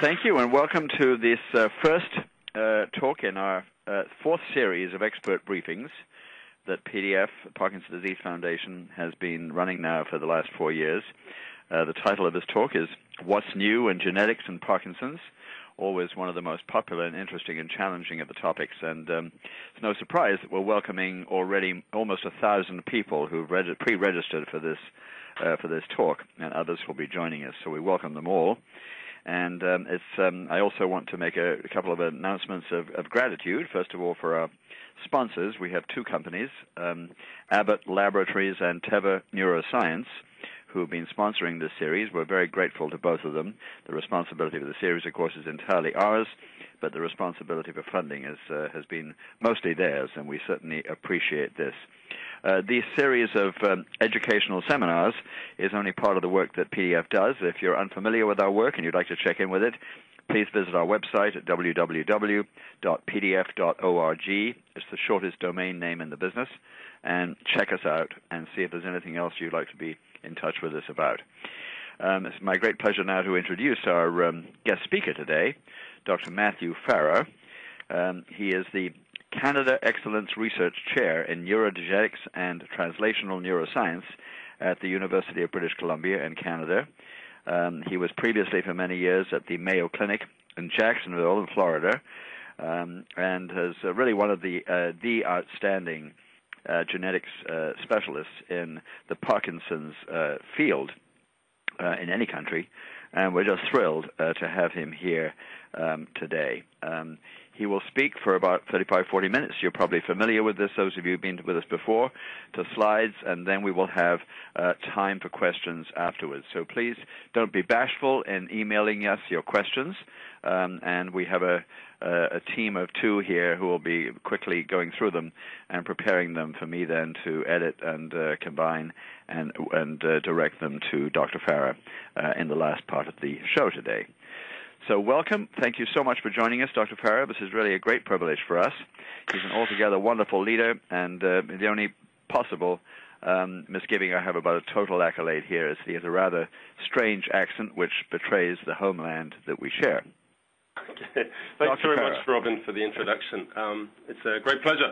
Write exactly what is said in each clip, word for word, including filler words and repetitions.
Thank you, and welcome to this uh, first uh, talk in our uh, fourth series of expert briefings that P D F, Parkinson's Disease Foundation, has been running now for the last four years. Uh, the title of this talk is What's New in Genetics and Parkinson's? Always one of the most popular and interesting and challenging of the topics. And um, it's no surprise that we're welcoming already almost a thousand people who've pre-registered for this, uh, for this talk, and others will be joining us. So we welcome them all. And um, it's, um, I also want to make a, a couple of announcements of, of gratitude. First of all, for our sponsors, we have two companies, um, Abbott Laboratories and Teva Neuroscience, who have been sponsoring this series. We're very grateful to both of them. The responsibility for the series, of course, is entirely ours, but the responsibility for funding is, uh, has been mostly theirs, and we certainly appreciate this. Uh, this series of um, educational seminars is only part of the work that P D F does. If you're unfamiliar with our work and you'd like to check in with it, please visit our website at w w w dot p d f dot org. It's the shortest domain name in the business. And check us out and see if there's anything else you'd like to be in touch with us about. Um, it's my great pleasure now to introduce our um, guest speaker today, Doctor Matthew Farrer. Um, he is the Canada Excellence Research Chair in Neurogenetics and Translational Neuroscience at the University of British Columbia in Canada. Um, he was previously for many years at the Mayo Clinic in Jacksonville in Florida, um, and is uh, really one of the, uh, the outstanding uh, genetics uh, specialists in the Parkinson's uh, field uh, in any country. And we're just thrilled uh, to have him here um, today. Um, he will speak for about thirty-five, forty minutes. You're probably familiar with this, those of you who've been with us before, to slides, and then we will have uh, time for questions afterwards. So please don't be bashful in emailing us your questions. Um, and we have a, a, a team of two here who will be quickly going through them and preparing them for me then to edit and uh, combine and, and uh, direct them to Doctor Farrer uh, in the last part of the show today. So welcome. Thank you so much for joining us, Doctor Farrer. This is really a great privilege for us. He's an altogether wonderful leader, and uh, the only possible um, misgiving I have about a total accolade here is he has a rather strange accent which betrays the homeland that we share. Okay. Thanks very much, Robin, for the introduction. Um, it's a great pleasure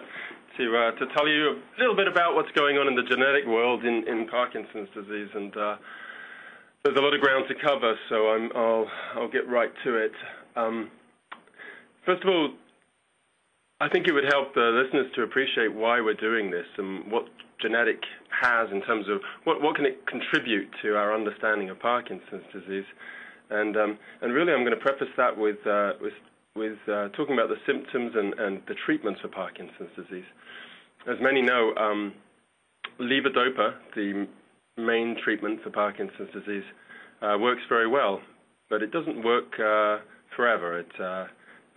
to, uh, to tell you a little bit about what's going on in the genetic world in, in Parkinson's disease, and uh, there's a lot of ground to cover, so I'm, I'll, I'll get right to it. Um, first of all, I think it would help the listeners to appreciate why we're doing this and what genetic has in terms of what, what can it contribute to our understanding of Parkinson's disease. And, um, and really, I'm going to preface that with, uh, with, with uh, talking about the symptoms and, and the treatments for Parkinson's disease. As many know, um, levodopa, the main treatment for Parkinson's disease, uh, works very well, but it doesn't work uh, forever. It, uh,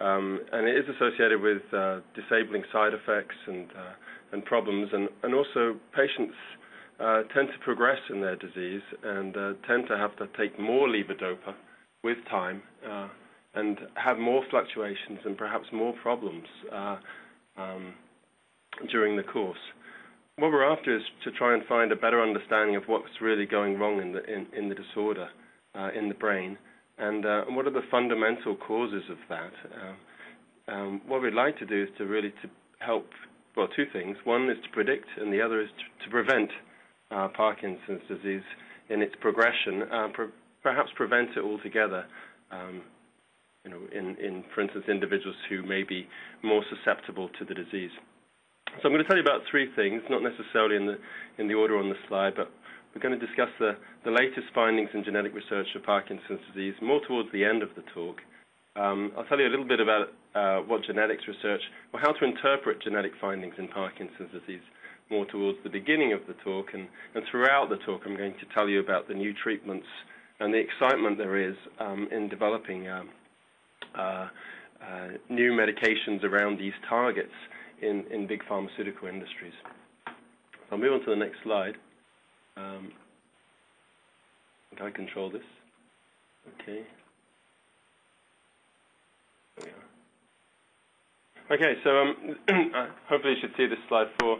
um, and it is associated with uh, disabling side effects and, uh, and problems, and, and also patients Uh, tend to progress in their disease and uh, tend to have to take more levodopa with time uh, and have more fluctuations and perhaps more problems uh, um, during the course. What we're after is to try and find a better understanding of what's really going wrong in the, in, in the disorder, uh, in the brain, and, uh, and what are the fundamental causes of that. Uh, um, what we'd like to do is to really to help, well, two things. One is to predict, and the other is to, to prevent Uh, Parkinson's disease in its progression, uh, pre perhaps prevent it altogether, um, you know, in, in, for instance, individuals who may be more susceptible to the disease. So I'm going to tell you about three things, not necessarily in the, in the order on the slide, but we're going to discuss the, the latest findings in genetic research of Parkinson's disease more towards the end of the talk. Um, I'll tell you a little bit about uh, what genetics research, or how to interpret genetic findings in Parkinson's disease, more towards the beginning of the talk, and, and throughout the talk I'm going to tell you about the new treatments and the excitement there is um, in developing um, uh, uh, new medications around these targets in, in big pharmaceutical industries. I'll move on to the next slide. Um, can I control this? Okay. There we are. Okay, so um, hopefully you should see this slide for.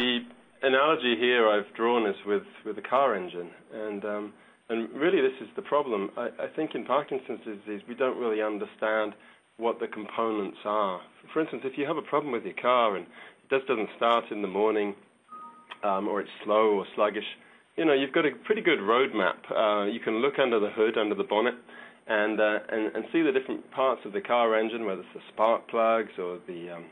The analogy here I've drawn is with, with a car engine, and um, And really this is the problem. I, I think in Parkinson's disease we don't really understand what the components are. For instance, if you have a problem with your car and it just doesn't start in the morning, um, or it's slow or sluggish, you know, you've got a pretty good roadmap. Uh, you can look under the hood, under the bonnet, and, uh, and and see the different parts of the car engine, whether it's the spark plugs or the um,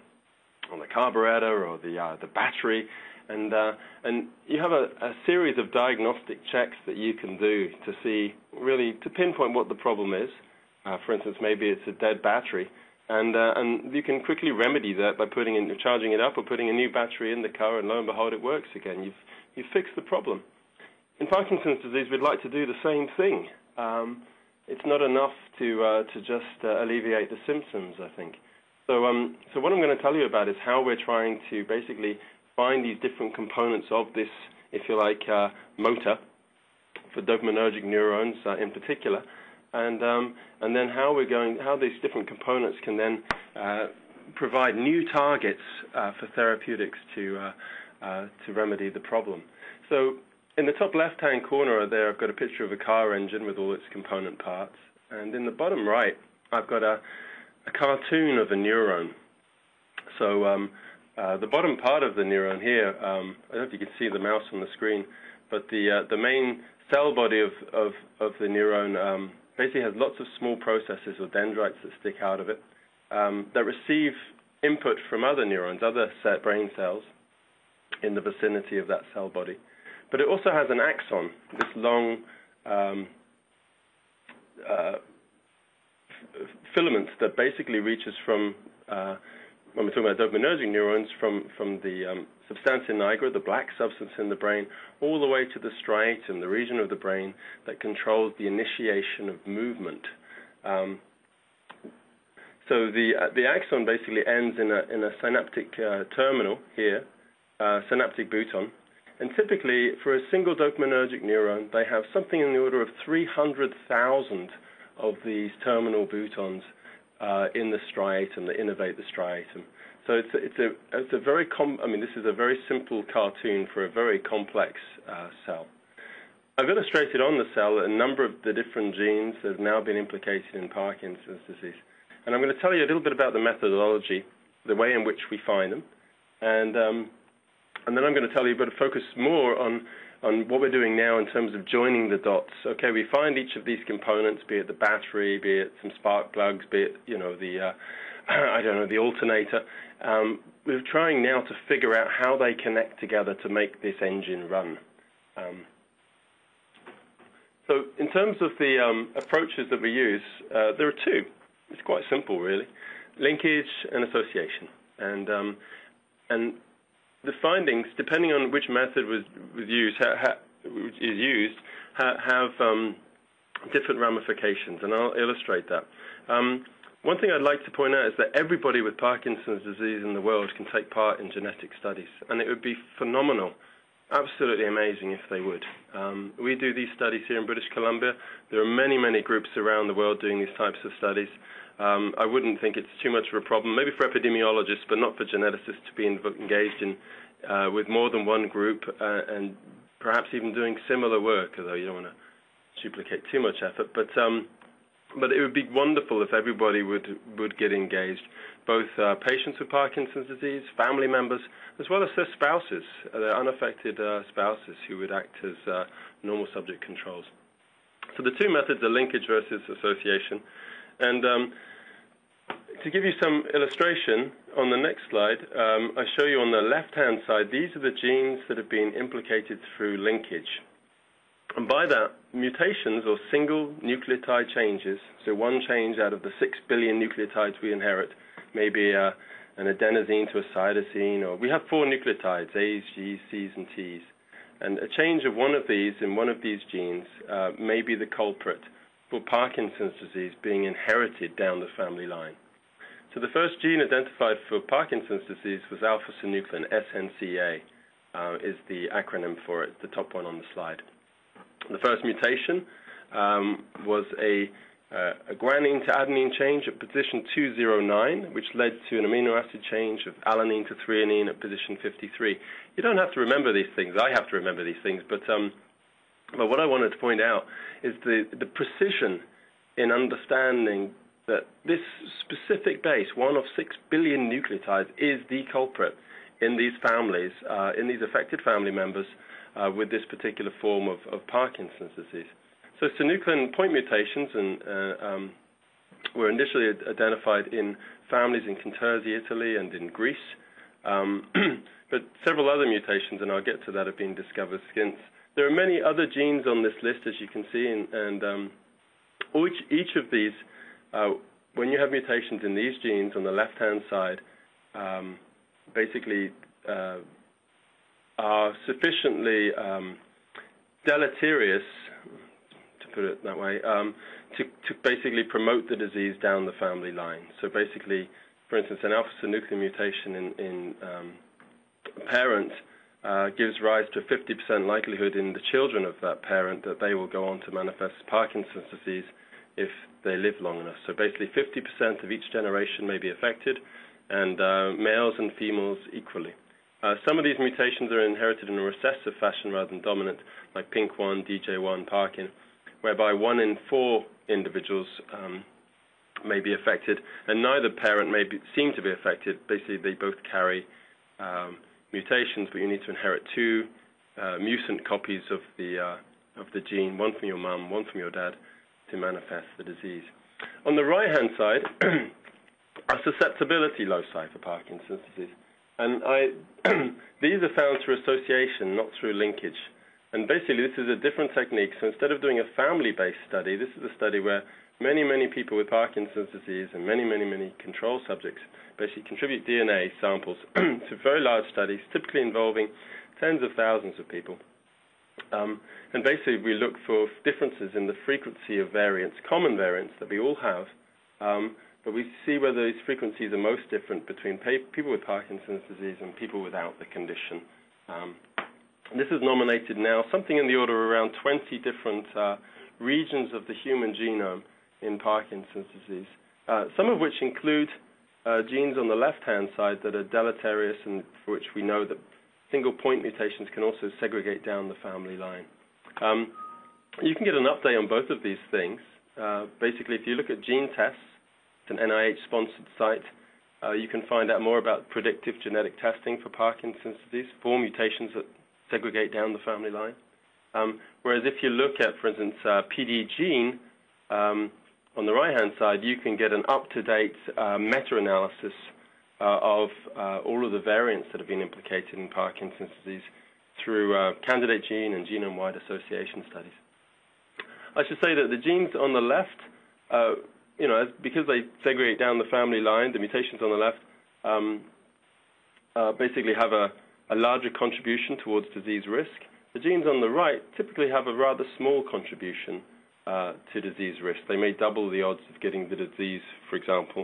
or the carburetor or the uh, the battery. And uh, and you have a, a series of diagnostic checks that you can do to see, really, to pinpoint what the problem is. Uh, for instance, maybe it's a dead battery, and uh, and you can quickly remedy that by putting in, charging it up or putting a new battery in the car, and lo and behold, it works again. You've you've fixed the problem. In Parkinson's disease, we'd like to do the same thing. Um, it's not enough to uh, to just uh, alleviate the symptoms, I think. So um so what I'm going to tell you about is how we're trying to basically find these different components of this, if you like, uh, motor for dopaminergic neurons uh, in particular, and um, and then how we're going, how these different components can then uh, provide new targets uh, for therapeutics to uh, uh, to remedy the problem. So in the top left-hand corner there, I've got a picture of a car engine with all its component parts, and in the bottom right, I've got a, a cartoon of a neuron. So um, Uh, the bottom part of the neuron here, um, I don't know if you can see the mouse on the screen, but the uh, the main cell body of, of, of the neuron um, basically has lots of small processes or dendrites that stick out of it um, that receive input from other neurons, other brain cells in the vicinity of that cell body. But it also has an axon, this long um, uh, filament that basically reaches from... Uh, when we're talking about dopaminergic neurons, from, from the um, substantia nigra, the black substance in the brain, all the way to the striatum, the region of the brain that controls the initiation of movement. Um, so the uh, the axon basically ends in a, in a synaptic uh, terminal here, uh, synaptic bouton, and typically for a single dopaminergic neuron, they have something in the order of three hundred thousand of these terminal boutons Uh, in the striatum, that innervate the striatum. So it's a, it's a it's a very com I mean this is a very simple cartoon for a very complex uh, cell. I've illustrated on the cell a number of the different genes that have now been implicated in Parkinson's disease, and I'm going to tell you a little bit about the methodology, the way in which we find them, and um, and then I'm going to tell you, but focus more on on what we're doing now in terms of joining the dots. Okay, we find each of these components, be it the battery, be it some spark plugs, be it, you know, the, uh, I don't know, the alternator. Um, we're trying now to figure out how they connect together to make this engine run. Um, so in terms of the um, approaches that we use, uh, there are two. It's quite simple, really. Linkage and association. And, um, and the findings, depending on which method was, was used, ha, ha, is used, ha, have um, different ramifications, and I'll illustrate that. Um, one thing I'd like to point out is that everybody with Parkinson's disease in the world can take part in genetic studies, and it would be phenomenal, absolutely amazing if they would. Um, we do these studies here in British Columbia. There are many, many groups around the world doing these types of studies. Um, I wouldn't think it's too much of a problem, maybe for epidemiologists, but not for geneticists to be engaged in uh, with more than one group uh, and perhaps even doing similar work, although you don't want to duplicate too much effort. But um, but it would be wonderful if everybody would, would get engaged, both uh, patients with Parkinson's disease, family members, as well as their spouses, their unaffected uh, spouses who would act as uh, normal subject controls. So the two methods are linkage versus association. And um, to give you some illustration, on the next slide, um, I show you on the left-hand side, these are the genes that have been implicated through linkage. And by that, mutations or single nucleotide changes, so one change out of the six billion nucleotides we inherit, maybe uh, an adenosine to a cytosine, or we have four nucleotides, A's, G's, C's, and T's. And a change of one of these in one of these genes uh, may be the culprit for Parkinson's disease being inherited down the family line. So the first gene identified for Parkinson's disease was alpha-synuclein, S N C A uh, is the acronym for it, the top one on the slide. The first mutation um, was a, uh, a guanine to adenine change at position two zero nine, which led to an amino acid change of alanine to threonine at position fifty-three. You don't have to remember these things. I have to remember these things, but um, But what I wanted to point out is the, the precision in understanding that this specific base, one of six billion nucleotides, is the culprit in these families, uh, in these affected family members uh, with this particular form of, of Parkinson's disease. So synuclein point mutations and, uh, um, were initially identified in families in Contursi, Italy, and in Greece. Um, but several other mutations, and I'll get to that, have been discovered since. There are many other genes on this list, as you can see, and, and um, each, each of these, uh, when you have mutations in these genes on the left-hand side, um, basically uh, are sufficiently um, deleterious, to put it that way, um, to, to basically promote the disease down the family line. So basically, for instance, an alpha-synuclein mutation in, in um, parents Uh, gives rise to a fifty percent likelihood in the children of that parent that they will go on to manifest Parkinson's disease if they live long enough. So basically fifty percent of each generation may be affected, and uh, males and females equally. Uh, some of these mutations are inherited in a recessive fashion rather than dominant, like PINK one, D J one, Parkin, whereby one in four individuals um, may be affected, and neither parent may be, seem to be affected. Basically, they both carry um, mutations, but you need to inherit two uh, mutant copies of the uh, of the gene, one from your mum, one from your dad, to manifest the disease. On the right-hand side are susceptibility loci for Parkinson's disease, and I these are found through association, not through linkage. And basically, this is a different technique. So instead of doing a family-based study, this is a study where many, many people with Parkinson's disease and many, many, many control subjects basically contribute D N A samples to very large studies, typically involving tens of thousands of people. Um, and basically, we look for differences in the frequency of variants, common variants that we all have, um, but we see whether these frequencies are most different between pa- people with Parkinson's disease and people without the condition. Um, and this is nominated now something in the order of around twenty different uh, regions of the human genome in Parkinson's disease, uh, some of which include uh, genes on the left-hand side that are deleterious and for which we know that single point mutations can also segregate down the family line. Um, you can get an update on both of these things. Uh, basically, if you look at GeneTests, it's an N I H-sponsored site, uh, you can find out more about predictive genetic testing for Parkinson's disease, for mutations that segregate down the family line. Um, whereas if you look at, for instance, uh, P D gene, um, on the right-hand side, you can get an up-to-date uh, meta-analysis uh, of uh, all of the variants that have been implicated in Parkinson's disease through uh, candidate gene and genome-wide association studies. I should say that the genes on the left, uh, you know, because they segregate down the family line, the mutations on the left um, uh, basically have a, a larger contribution towards disease risk. The genes on the right typically have a rather small contribution Uh, to disease risk. They may double the odds of getting the disease, for example.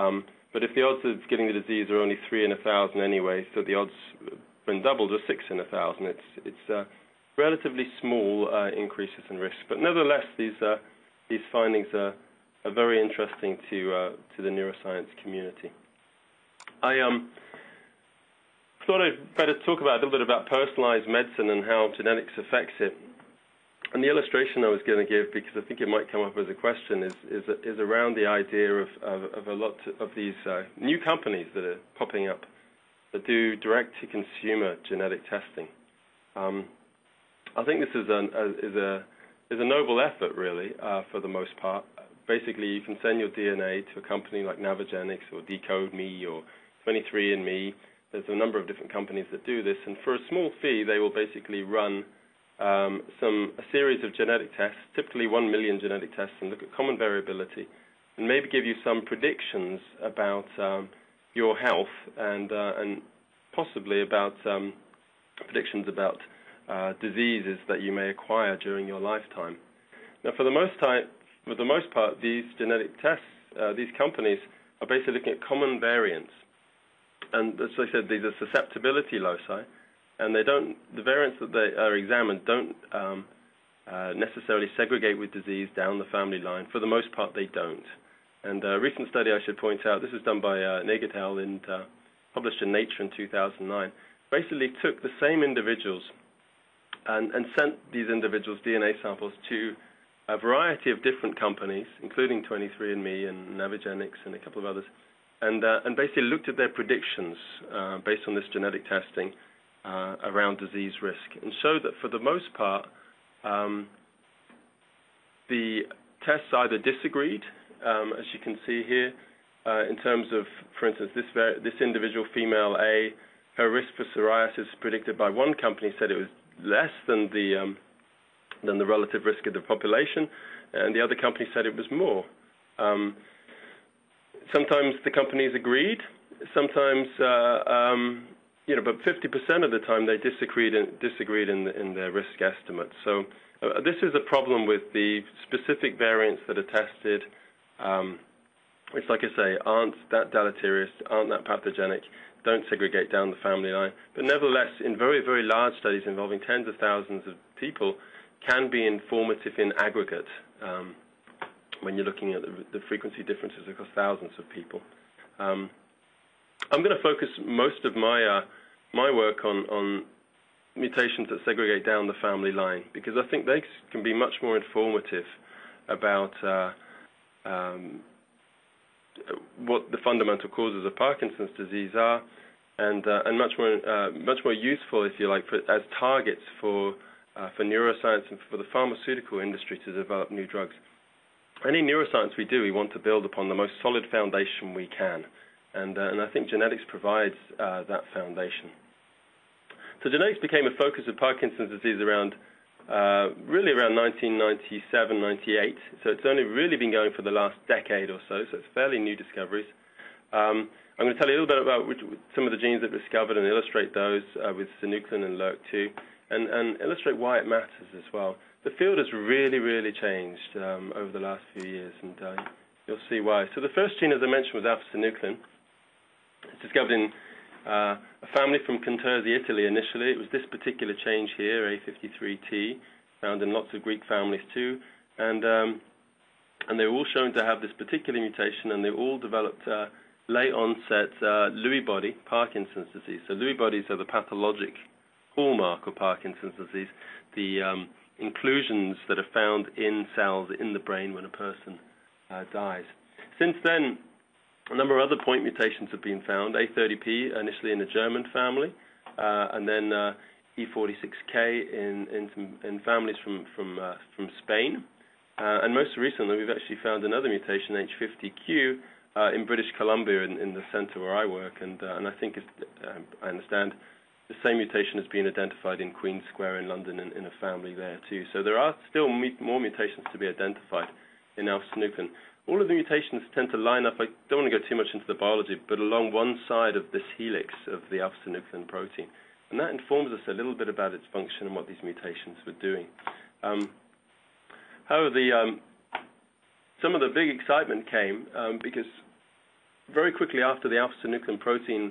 Um, but if the odds of getting the disease are only three in a thousand anyway, so the odds when doubled are six in a thousand. It's it's uh, relatively small uh, increases in risk. But nevertheless, these uh, these findings are, are very interesting to uh, to the neuroscience community. I um. thought I'd better talk about a little bit about personalized medicine and how genetics affects it. And the illustration I was going to give, because I think it might come up as a question, is is, is around the idea of, of, of a lot of these uh, new companies that are popping up that do direct-to-consumer genetic testing. Um, I think this is, an, a, is, a, is a noble effort, really, uh, for the most part. Basically, you can send your D N A to a company like Navigenics or deCODEme or twenty-three and me. There's a number of different companies that do this, and for a small fee, they will basically run Um, some a series of genetic tests, typically one million genetic tests, and look at common variability, and maybe give you some predictions about um, your health and uh, and possibly about um, predictions about uh, diseases that you may acquire during your lifetime. Now, for the most time, for the most part, these genetic tests, uh, these companies are basically looking at common variants, and as I said, these are susceptibility loci. And they don't, the variants that they are examined don't um, uh, necessarily segregate with disease down the family line. For the most part, they don't. And a recent study I should point out, this was done by uh, Negertel and uh, published in Nature in two thousand nine, basically took the same individuals and, and sent these individuals' D N A samples to a variety of different companies, including twenty-three and me and Navigenics and a couple of others, and, uh, and basically looked at their predictions uh, based on this genetic testing uh, around disease risk, and showed that for the most part, um, the tests either disagreed, um, as you can see here, uh, in terms of, for instance, this, this individual, female A, her risk for psoriasis predicted by one company said it was less than the um, than the relative risk of the population, and the other company said it was more. Um, sometimes the companies agreed, sometimes, uh, um, you know, but fifty percent of the time they disagreed in, disagreed in, in their risk estimates. So uh, this is a problem with the specific variants that are tested, um, which, like I say, aren't that deleterious, aren't that pathogenic, don't segregate down the family line. But nevertheless, in very, very large studies involving tens of thousands of people, can be informative in aggregate um, when you're looking at the, the frequency differences across thousands of people. Um, I'm going to focus most of my uh, my work on, on mutations that segregate down the family line, because I think they can be much more informative about uh, um, what the fundamental causes of Parkinson's disease are, and uh, and much more uh, much more useful, if you like, for, as targets for Uh, for neuroscience and for the pharmaceutical industry to develop new drugs. Any neuroscience we do, we want to build upon the most solid foundation we can. And, uh, and I think genetics provides uh, that foundation. So genetics became a focus of Parkinson's disease around, uh, really around nineteen ninety-seven, ninety-eight. So it's only really been going for the last decade or so, so it's fairly new discoveries. Um, I'm going to tell you a little bit about which, some of the genes that were discovered and illustrate those uh, with synuclein and L R R K two. And, and illustrate why it matters as well. The field has really, really changed um, over the last few years, and uh, you'll see why. So the first gene, as I mentioned, was alpha-synuclein. It's discovered in uh, a family from Contursi, Italy, initially. It was this particular change here, A fifty-three T, found in lots of Greek families too. And, um, and they were all shown to have this particular mutation, and they all developed uh, late-onset uh, Lewy body, Parkinson's disease. So Lewy bodies are the pathologic hallmark of Parkinson's disease, the um, inclusions that are found in cells in the brain when a person uh, dies. Since then, a number of other point mutations have been found, A thirty P initially in a German family, uh, and then uh, E forty-six K in, in, some, in families from, from, uh, from Spain. Uh, and most recently, we've actually found another mutation, H fifty Q, uh, in British Columbia in, in the center where I work, and, uh, and I think, it's, uh, I understand, the same mutation has been identified in Queen's Square in London in, in a family there too. So there are still more mutations to be identified in alpha-synuclein. All of the mutations tend to line up, I don't want to go too much into the biology, but along one side of this helix of the alpha-synuclein protein. And that informs us a little bit about its function and what these mutations were doing. Um, however, the, um, some of the big excitement came um, because very quickly after the alpha-synuclein protein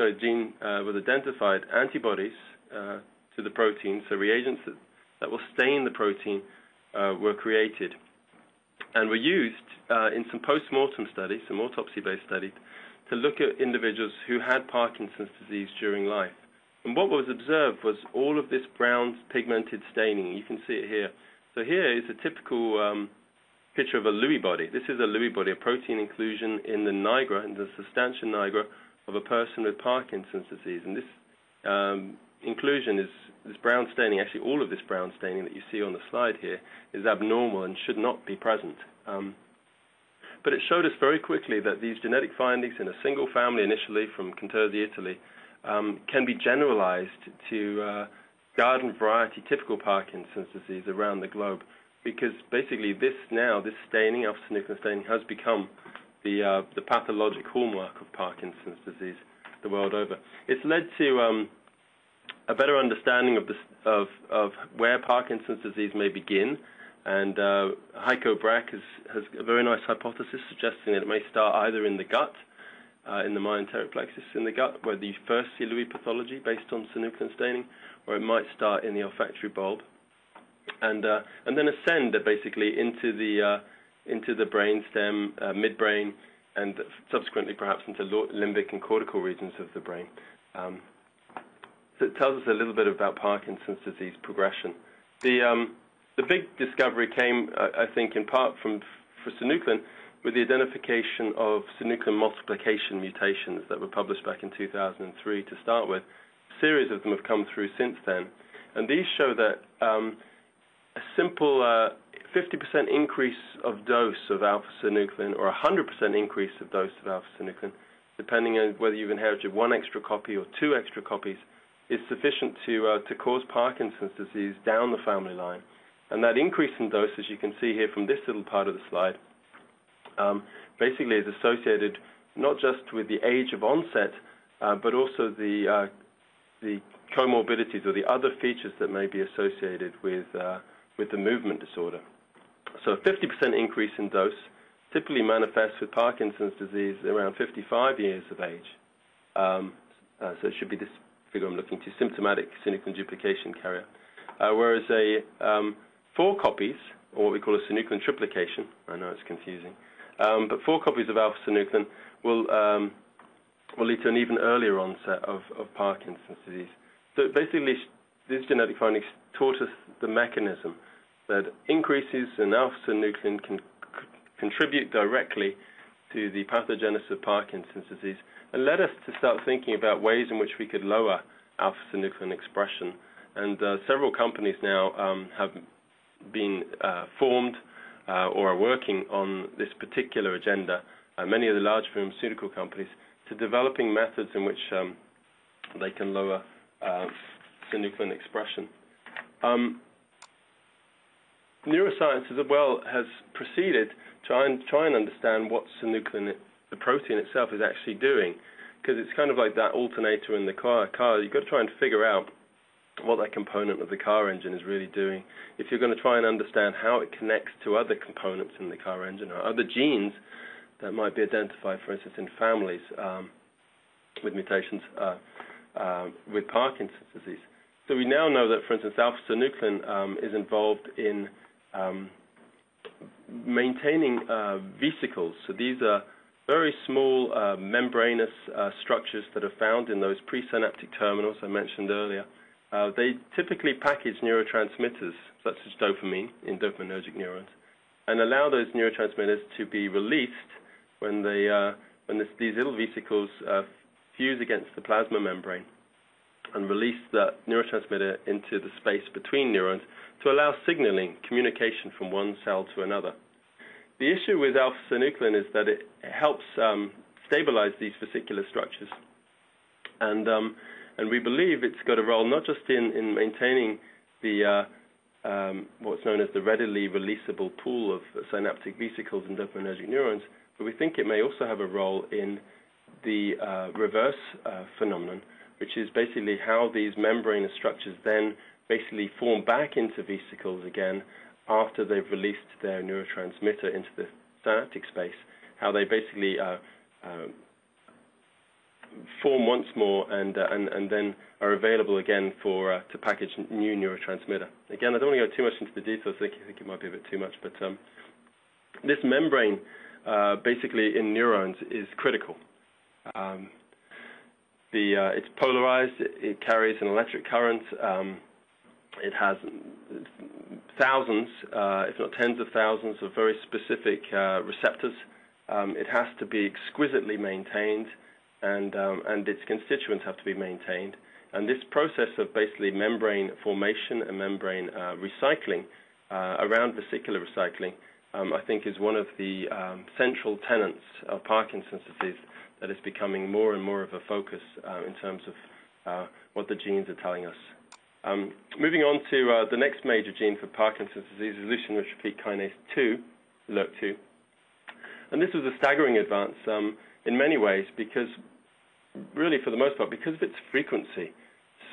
So gene uh, was identified, antibodies uh, to the protein, so reagents that, that will stain the protein uh, were created and were used uh, in some post-mortem studies, some autopsy-based studies, to look at individuals who had Parkinson's disease during life. And what was observed was all of this brown pigmented staining. You can see it here. So here is a typical um, picture of a Lewy body. This is a Lewy body, a protein inclusion in the nigra, in the Substantia nigra, of a person with Parkinson's disease. And this um, inclusion is this brown staining, actually all of this brown staining that you see on the slide here is abnormal and should not be present. Um, but it showed us very quickly that these genetic findings in a single family initially from Contursi, Italy, um, can be generalized to uh, garden variety typical Parkinson's disease around the globe, because basically this now, this staining, alpha-synuclein staining, has become The, uh, the pathologic hallmark of Parkinson's disease the world over. It's led to um, a better understanding of, the, of, of where Parkinson's disease may begin, and uh, Heiko Brack has, has a very nice hypothesis suggesting that it may start either in the gut, uh, in the myenteric plexus in the gut, where you first see Lewy pathology based on synuclein staining, or it might start in the olfactory bulb, and, uh, and then ascend basically into the uh, into the brainstem, uh, midbrain, and subsequently perhaps into limbic and cortical regions of the brain. Um, that tells us a little bit about Parkinson's disease progression. The, um, the big discovery came, I, I think, in part from synuclein, with the identification of synuclein multiplication mutations that were published back in two thousand three to start with. A series of them have come through since then. And these show that um, a simple uh, fifty percent increase of dose of alpha-synuclein or one hundred percent increase of dose of alpha-synuclein, depending on whether you've inherited one extra copy or two extra copies, is sufficient to, uh, to cause Parkinson's disease down the family line. And that increase in dose, as you can see here from this little part of the slide, um, basically is associated not just with the age of onset, uh, but also the, uh, the comorbidities or the other features that may be associated with uh, with the movement disorder. So a fifty percent increase in dose typically manifests with Parkinson's disease around fifty-five years of age. Um, uh, so it should be this figure I'm looking to, symptomatic synuclein duplication carrier. Uh, whereas a um, four copies, or what we call a synuclein triplication, I know it's confusing, um, but four copies of alpha-synuclein will, um, will lead to an even earlier onset of, of Parkinson's disease. So basically, these genetic findings taught us the mechanism that increases in alpha-synuclein can contribute directly to the pathogenesis of Parkinson's disease and led us to start thinking about ways in which we could lower alpha-synuclein expression. And uh, several companies now um, have been uh, formed uh, or are working on this particular agenda, uh, many of the large pharmaceutical companies, to developing methods in which um, they can lower Uh, synuclein expression. Um, neuroscience as well has proceeded to try and, try and understand what synuclein, the protein itself, is actually doing, because it's kind of like that alternator in the car. car. You've got to try and figure out what that component of the car engine is really doing if you're going to try and understand how it connects to other components in the car engine or other genes that might be identified, for instance, in families um, with mutations. Uh, Uh, with Parkinson's disease. So we now know that, for instance, alpha-synuclein um, is involved in um, maintaining uh, vesicles. So these are very small uh, membranous uh, structures that are found in those presynaptic terminals I mentioned earlier. Uh, they typically package neurotransmitters, such as dopamine, in dopaminergic neurons, and allow those neurotransmitters to be released when, they, uh, when this, these little vesicles uh, fuse against the plasma membrane and release that neurotransmitter into the space between neurons to allow signaling, communication from one cell to another. The issue with alpha-synuclein is that it helps um, stabilize these vesicular structures. And, um, and we believe it's got a role not just in, in maintaining the, uh, um, what's known as the readily releasable pool of synaptic vesicles in dopaminergic neurons, but we think it may also have a role in the uh, reverse uh, phenomenon, which is basically how these membranous structures then basically form back into vesicles again after they've released their neurotransmitter into the synaptic space, how they basically uh, uh, form once more and, uh, and, and then are available again for, uh, to package new neurotransmitter. Again, I don't want to go too much into the details. I think, I think it might be a bit too much, but um, this membrane uh, basically in neurons is critical. Um, the, uh, it's polarized, it, it carries an electric current, um, it has thousands, uh, if not tens of thousands, of very specific uh, receptors. Um, it has to be exquisitely maintained, and, um, and its constituents have to be maintained. And this process of basically membrane formation and membrane uh, recycling, uh, around vesicular recycling, um, I think is one of the um, central tenets of Parkinson's disease. That is becoming more and more of a focus uh, in terms of uh, what the genes are telling us. Um, moving on to uh, the next major gene for Parkinson's disease, leucine-rich repeat kinase two, L R R K two. And this was a staggering advance um, in many ways because, really for the most part, because of its frequency,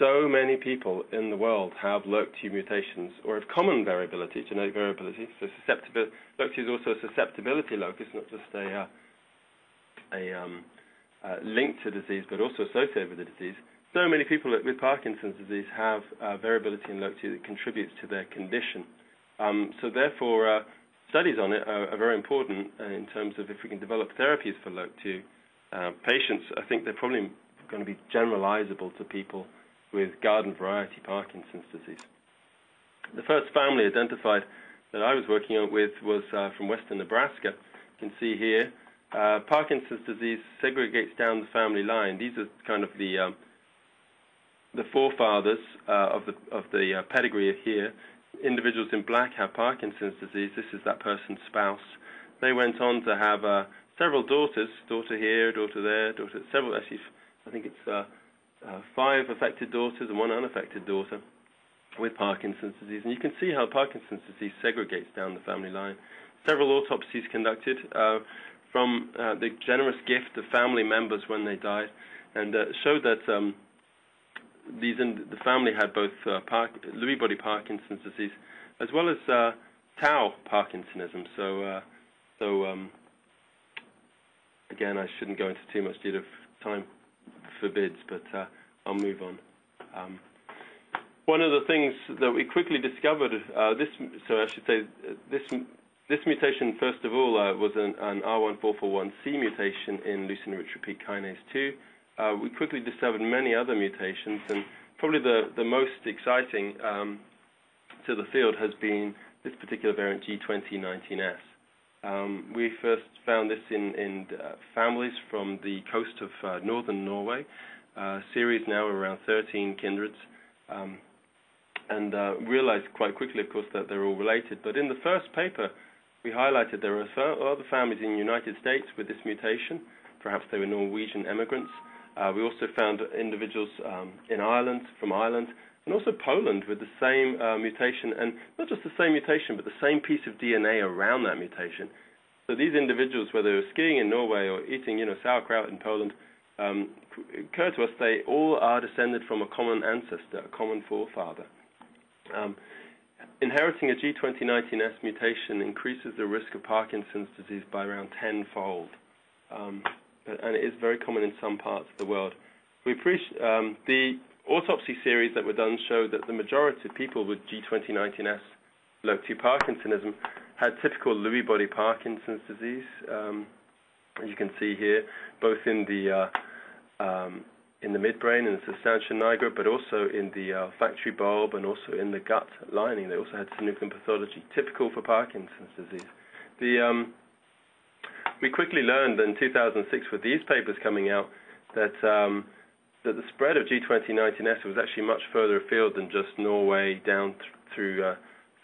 so many people in the world have L R R K two mutations or have common variability, genetic variability. So susceptibility, L R R K two is also a susceptibility locus, not just a, uh, a um, Uh, linked to disease, but also associated with the disease. So many people with Parkinson's disease have uh, variability in L R R K two that contributes to their condition. Um, so therefore, uh, studies on it are, are very important uh, in terms of if we can develop therapies for L R R K two uh, patients. I think they're probably going to be generalizable to people with garden variety Parkinson's disease. The first family identified that I was working on with was uh, from western Nebraska. You can see here uh, Parkinson's disease segregates down the family line. These are kind of the um, the forefathers uh, of the of the uh, pedigree here. Individuals in black have Parkinson's disease. This is that person's spouse. They went on to have uh, several daughters, daughter here, daughter there, daughter several. Actually, I think it's uh, uh, five affected daughters and one unaffected daughter with Parkinson's disease. And you can see how Parkinson's disease segregates down the family line. Several autopsies conducted uh, from uh, the generous gift of family members when they died, and uh, showed that um, these in the family had both uh, Park Lewy body Parkinson's disease as well as uh, tau Parkinsonism. So, uh, so um, again, I shouldn't go into too much detail, time forbids, but uh, I'll move on. Um, One of the things that we quickly discovered, uh, this, so I should say, this this mutation, first of all, uh, was an, an R one four four one C mutation in leucine-rich repeat kinase two. Uh, we quickly discovered many other mutations, and probably the, the most exciting um, to the field has been this particular variant, G twenty nineteen S. Um, we first found this in, in uh, families from the coast of uh, northern Norway, uh, series now around thirteen kindreds. Um, and uh, realized quite quickly, of course, that they're all related. But in the first paper, we highlighted there are other families in the United States with this mutation. Perhaps they were Norwegian immigrants. Uh, we also found individuals um, in Ireland, from Ireland, and also Poland with the same uh, mutation, and not just the same mutation, but the same piece of D N A around that mutation. So these individuals, whether they were skiing in Norway or eating, you know, sauerkraut in Poland, um, occur to us, they all are descended from a common ancestor, a common forefather. Um, inheriting a G twenty nineteen S mutation increases the risk of Parkinson's disease by around tenfold, um, and it is very common in some parts of the world. We appreciate, um, the autopsy series that were done showed that the majority of people with G twenty nineteen S L R R K two Parkinsonism had typical Lewy body Parkinson's disease, um, as you can see here, both in the uh, um, in the midbrain, in the substantia nigra, but also in the uh, olfactory bulb and also in the gut lining. They also had synuclein pathology, typical for Parkinson's disease. The, um, we quickly learned in two thousand six, with these papers coming out, that, um, that the spread of G twenty nineteen S was actually much further afield than just Norway down th through uh,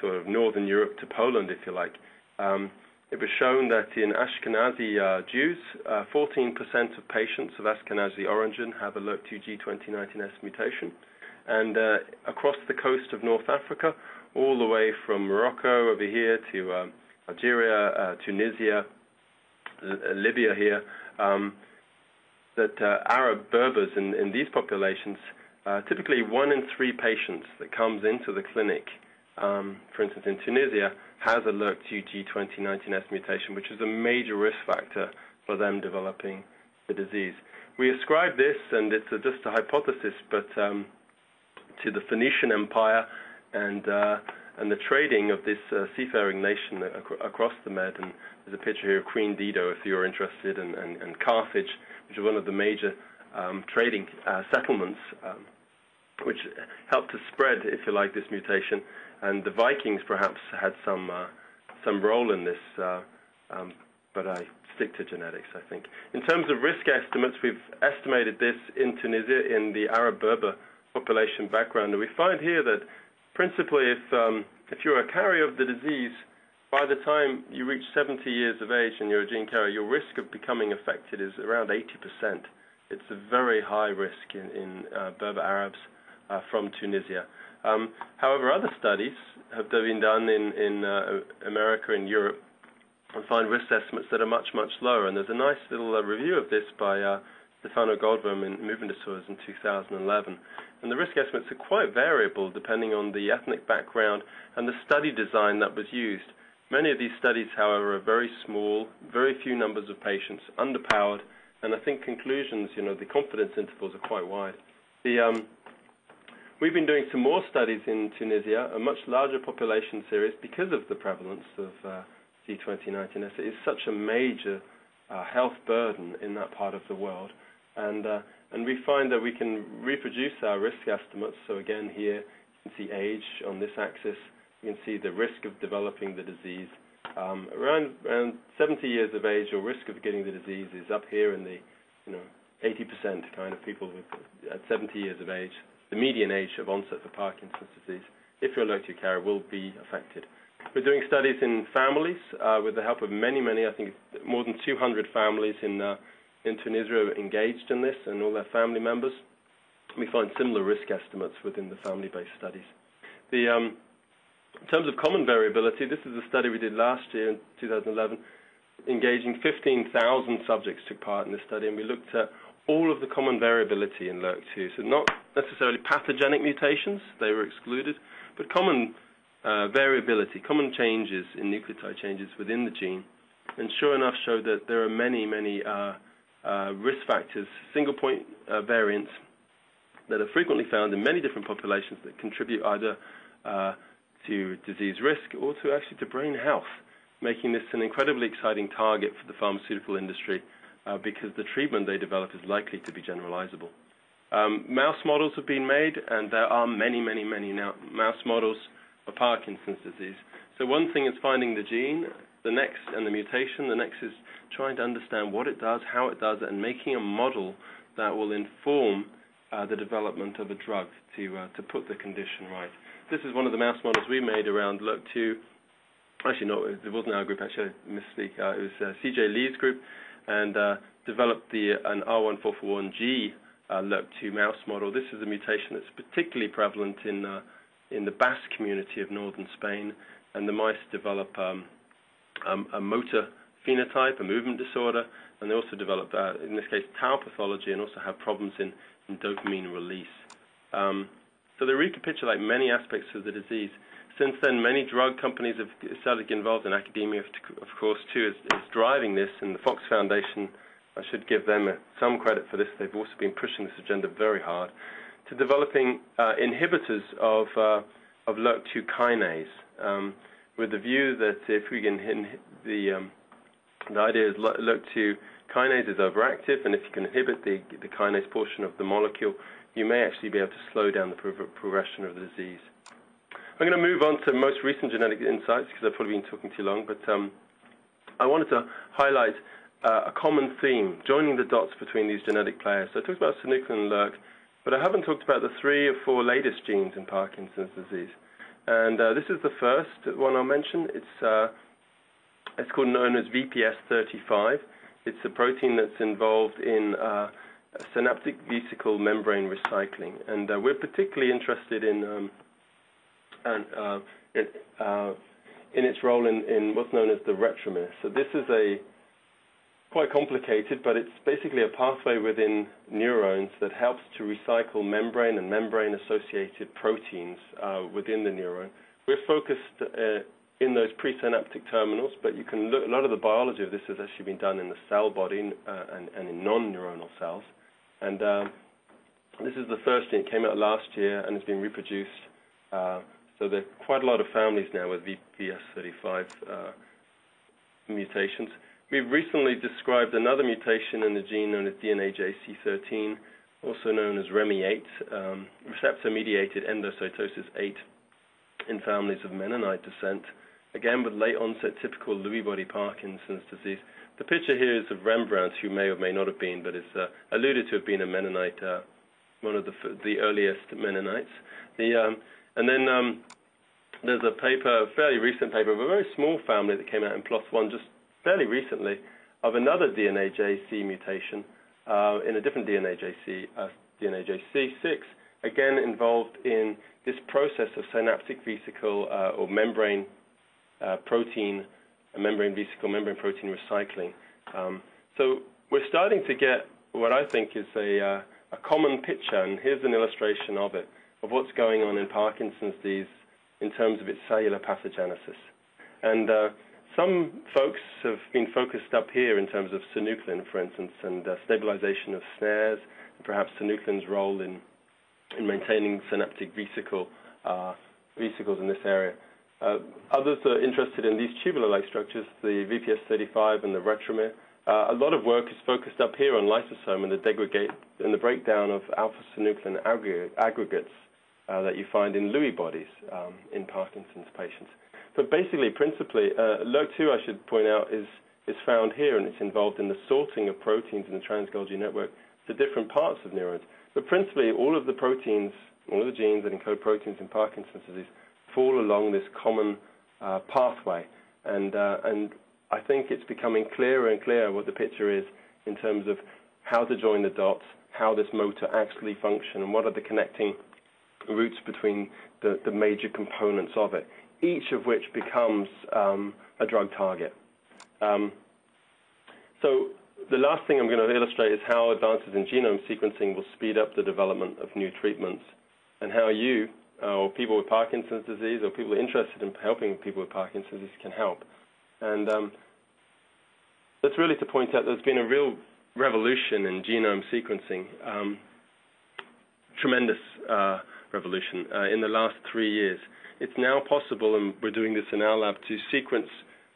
sort of northern Europe to Poland, if you like. Um, It was shown that in Ashkenazi uh, Jews, uh, fourteen percent of patients of Ashkenazi origin have a L R R K two G twenty nineteen S mutation. And uh, across the coast of North Africa, all the way from Morocco over here to um, Algeria, uh, Tunisia, L Libya here, um, that uh, Arab Berbers in, in these populations, uh, typically one in three patients that comes into the clinic, um, for instance in Tunisia, has a L R R K two G twenty nineteen S mutation, which is a major risk factor for them developing the disease. We ascribe this, and it's a, just a hypothesis, but um, to the Phoenician Empire and uh, and the trading of this uh, seafaring nation ac across the Med. And there's a picture here of Queen Dido, if you're interested, and, and, and Carthage, which is one of the major um, trading uh, settlements, um, which helped to spread, if you like, this mutation. And the Vikings perhaps had some uh, some role in this, uh, um, but I stick to genetics, I think. In terms of risk estimates, we've estimated this in Tunisia in the Arab Berber population background, and we find here that principally, if um, if you're a carrier of the disease, by the time you reach seventy years of age and you're a gene carrier, your risk of becoming affected is around eighty percent. It's a very high risk in, in uh, Berber Arabs uh, from Tunisia. Um, however, other studies have been done in, in uh, America and Europe and find risk estimates that are much, much lower. And there's a nice little uh, review of this by uh, Stefano Goldwurm in Movement Disorders in two thousand eleven. And the risk estimates are quite variable depending on the ethnic background and the study design that was used. Many of these studies, however, are very small, very few numbers of patients, underpowered, and I think conclusions, you know, the confidence intervals are quite wide. The... Um, We've been doing some more studies in Tunisia, a much larger population series, because of the prevalence of uh, G twenty nineteen S. It is such a major uh, health burden in that part of the world. And, uh, And we find that we can reproduce our risk estimates. So again, here you can see age on this axis. You can see the risk of developing the disease. Um, around, around seventy years of age, your risk of getting the disease is up here in the, you know, eighty percent kind of people with, at seventy years of age. The median age of onset for Parkinson's disease, if you're a L R R K two carrier, will be affected. We're doing studies in families uh, with the help of many, many, I think more than two hundred families in, uh, in Tunisia are engaged in this, and all their family members. We find similar risk estimates within the family-based studies. The, um, in terms of common variability, this is a study we did last year in two thousand eleven, engaging fifteen thousand subjects took part in this study, and we looked at all of the common variability in L R R K two. So not necessarily pathogenic mutations, they were excluded, but common uh, variability, common changes in nucleotide changes within the gene. And sure enough showed that there are many, many uh, uh, risk factors, single point uh, variants that are frequently found in many different populations that contribute either uh, to disease risk or to actually to brain health, making this an incredibly exciting target for the pharmaceutical industry. Uh, because the treatment they develop is likely to be generalizable. Um, mouse models have been made, and there are many, many, many now mouse models of Parkinson's disease. So one thing is finding the gene, the next, and the mutation. The next is trying to understand what it does, how it does it, and making a model that will inform uh, the development of a drug to, uh, to put the condition right. This is one of the mouse models we made around L R R K two. Actually, no, it wasn't our group, actually, I misspeak. Uh, it was uh, C J Lee's group. And uh, developed the, an R one four four one G uh, L R R K two mouse model. This is a mutation that's particularly prevalent in, uh, in the Basque community of northern Spain, and the mice develop um, um, a motor phenotype, a movement disorder, and they also develop, uh, in this case, tau pathology, and also have problems in, in dopamine release. Um, so they recapitulate many aspects of the disease. Since then, many drug companies have started to get involved, in academia, of course, too, is, is driving this. And the Fox Foundation, I should give them a, some credit for this. They've also been pushing this agenda very hard to developing uh, inhibitors of, uh, of L R R K two kinase, um, with the view that if we can inhibit the, um, the idea is L R R K two kinase is overactive, and if you can inhibit the, the kinase portion of the molecule, you may actually be able to slow down the pro progression of the disease. I'm going to move on to most recent genetic insights, because I've probably been talking too long, but um, I wanted to highlight uh, a common theme, joining the dots between these genetic players. So I talked about synuclein and L R R K, but I haven't talked about the three or four latest genes in Parkinson's disease. And uh, this is the first one I'll mention. It's, uh, it's called known as V P S thirty-five. It's a protein that's involved in uh, synaptic vesicle membrane recycling. And uh, we're particularly interested in... Um, and uh, it, uh, in its role in, in what's known as the retromere. So this is a quite complicated, but it's basically a pathway within neurons that helps to recycle membrane and membrane-associated proteins uh, within the neuron. We're focused uh, in those presynaptic terminals, but you can look, a lot of the biology of this has actually been done in the cell body uh, and, and in non-neuronal cells. And uh, this is the first gene. It came out last year and has been reproduced. Uh, So there are quite a lot of families now with V P S thirty-five uh, mutations. We've recently described another mutation in the gene known as D N A J C thirteen, also known as REMI eight, um, receptor-mediated endocytosis eight, in families of Mennonite descent, again with late-onset typical Lewy body Parkinson's disease. The picture here is of Rembrandt, who may or may not have been, but is uh, alluded to have been a Mennonite, uh, one of the, the earliest Mennonites. The... Um, And then um, there's a paper, a fairly recent paper, of a very small family that came out in PLOS one just fairly recently of another D N A J C mutation uh, in a different D N A J C, uh, D N A J C six, again involved in this process of synaptic vesicle uh, or membrane uh, protein, uh, membrane vesicle, membrane protein recycling. Um, so we're starting to get what I think is a, uh, a common picture, and here's an illustration of it, of what's going on in Parkinson's disease in terms of its cellular pathogenesis. And uh, some folks have been focused up here in terms of synuclein, for instance, and uh, stabilization of snares, and perhaps synuclein's role in, in maintaining synaptic vesicle, uh, vesicles in this area. Uh, others are interested in these tubular-like structures, the V P S thirty-five and the retromere, Uh, a lot of work is focused up here on lysosome and the degradate and the breakdown of alpha-synuclein aggregates uh, that you find in Lewy bodies um, in Parkinson's patients. But basically, principally, uh, L R R K two, I should point out, is is found here, and it's involved in the sorting of proteins in the transgolgi network to different parts of neurons. But principally, all of the proteins, all of the genes that encode proteins in Parkinson's disease fall along this common uh, pathway. And uh, and I think it's becoming clearer and clearer what the picture is in terms of how to join the dots, how this motor actually functions, and what are the connecting routes between the, the major components of it, each of which becomes um, a drug target. Um, so the last thing I'm going to illustrate is how advances in genome sequencing will speed up the development of new treatments, and how you, uh, or people with Parkinson's disease, or people interested in helping people with Parkinson's disease can help. And um, that's really to point out there's been a real revolution in genome sequencing, um, tremendous uh, revolution uh, in the last three years. It's now possible, and we're doing this in our lab, to sequence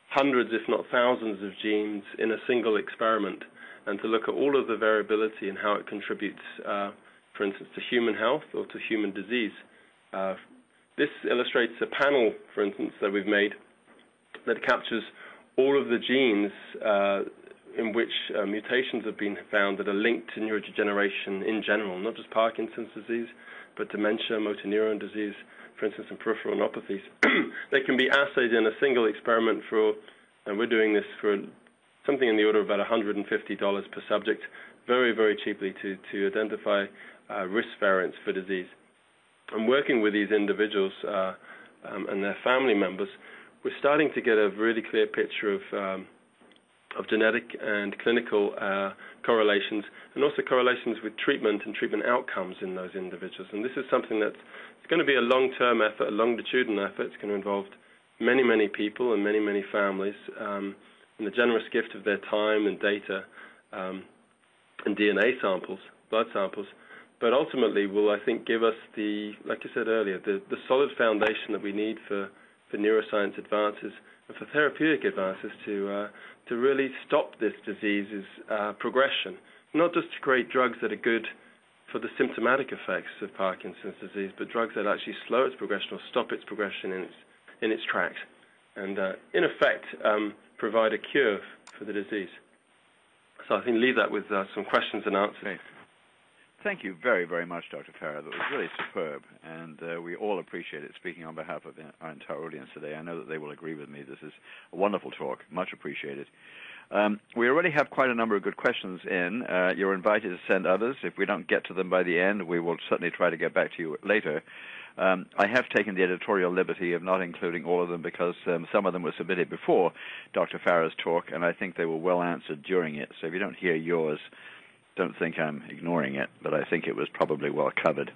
hundreds, if not thousands, of genes in a single experiment, and to look at all of the variability and how it contributes, uh, for instance, to human health or to human disease. Uh, this illustrates a panel, for instance, that we've made that captures all of the genes uh, in which uh, mutations have been found that are linked to neurodegeneration in general, not just Parkinson's disease, but dementia, motor neuron disease, for instance, in peripheral neuropathies. They can be assayed in a single experiment for, and we're doing this for something in the order of about one hundred fifty dollars per subject, very, very cheaply to, to identify uh, risk variants for disease. And working with these individuals uh, um, and their family members, we're starting to get a really clear picture of, um, of genetic and clinical uh, correlations, and also correlations with treatment and treatment outcomes in those individuals. And this is something that's it's going to be a long-term effort, a longitudinal effort. It's going to involve many, many people and many, many families, um, and the generous gift of their time and data um, and D N A samples, blood samples, but ultimately will, I think, give us the, like I said earlier, the, the solid foundation that we need for, for neuroscience advances and for therapeutic advances to, uh, to really stop this disease's uh, progression, not just to create drugs that are good for the symptomatic effects of Parkinson's disease, but drugs that actually slow its progression or stop its progression in its, in its tracks, and uh, in effect um, provide a cure for the disease. So I think leave that with uh, some questions and answers. Great. Thank you very, very much, Doctor Farrer. That was really superb, and uh, we all appreciate it. Speaking on behalf of our entire audience today, I know that they will agree with me. This is a wonderful talk, much appreciated. Um, we already have quite a number of good questions in. Uh, you're invited to send others. If we don't get to them by the end, we will certainly try to get back to you later. Um, I have taken the editorial liberty of not including all of them because um, some of them were submitted before Doctor Farrer's talk, and I think they were well answered during it. So if you don't hear yours, don't think I'm ignoring it, but I think it was probably well covered.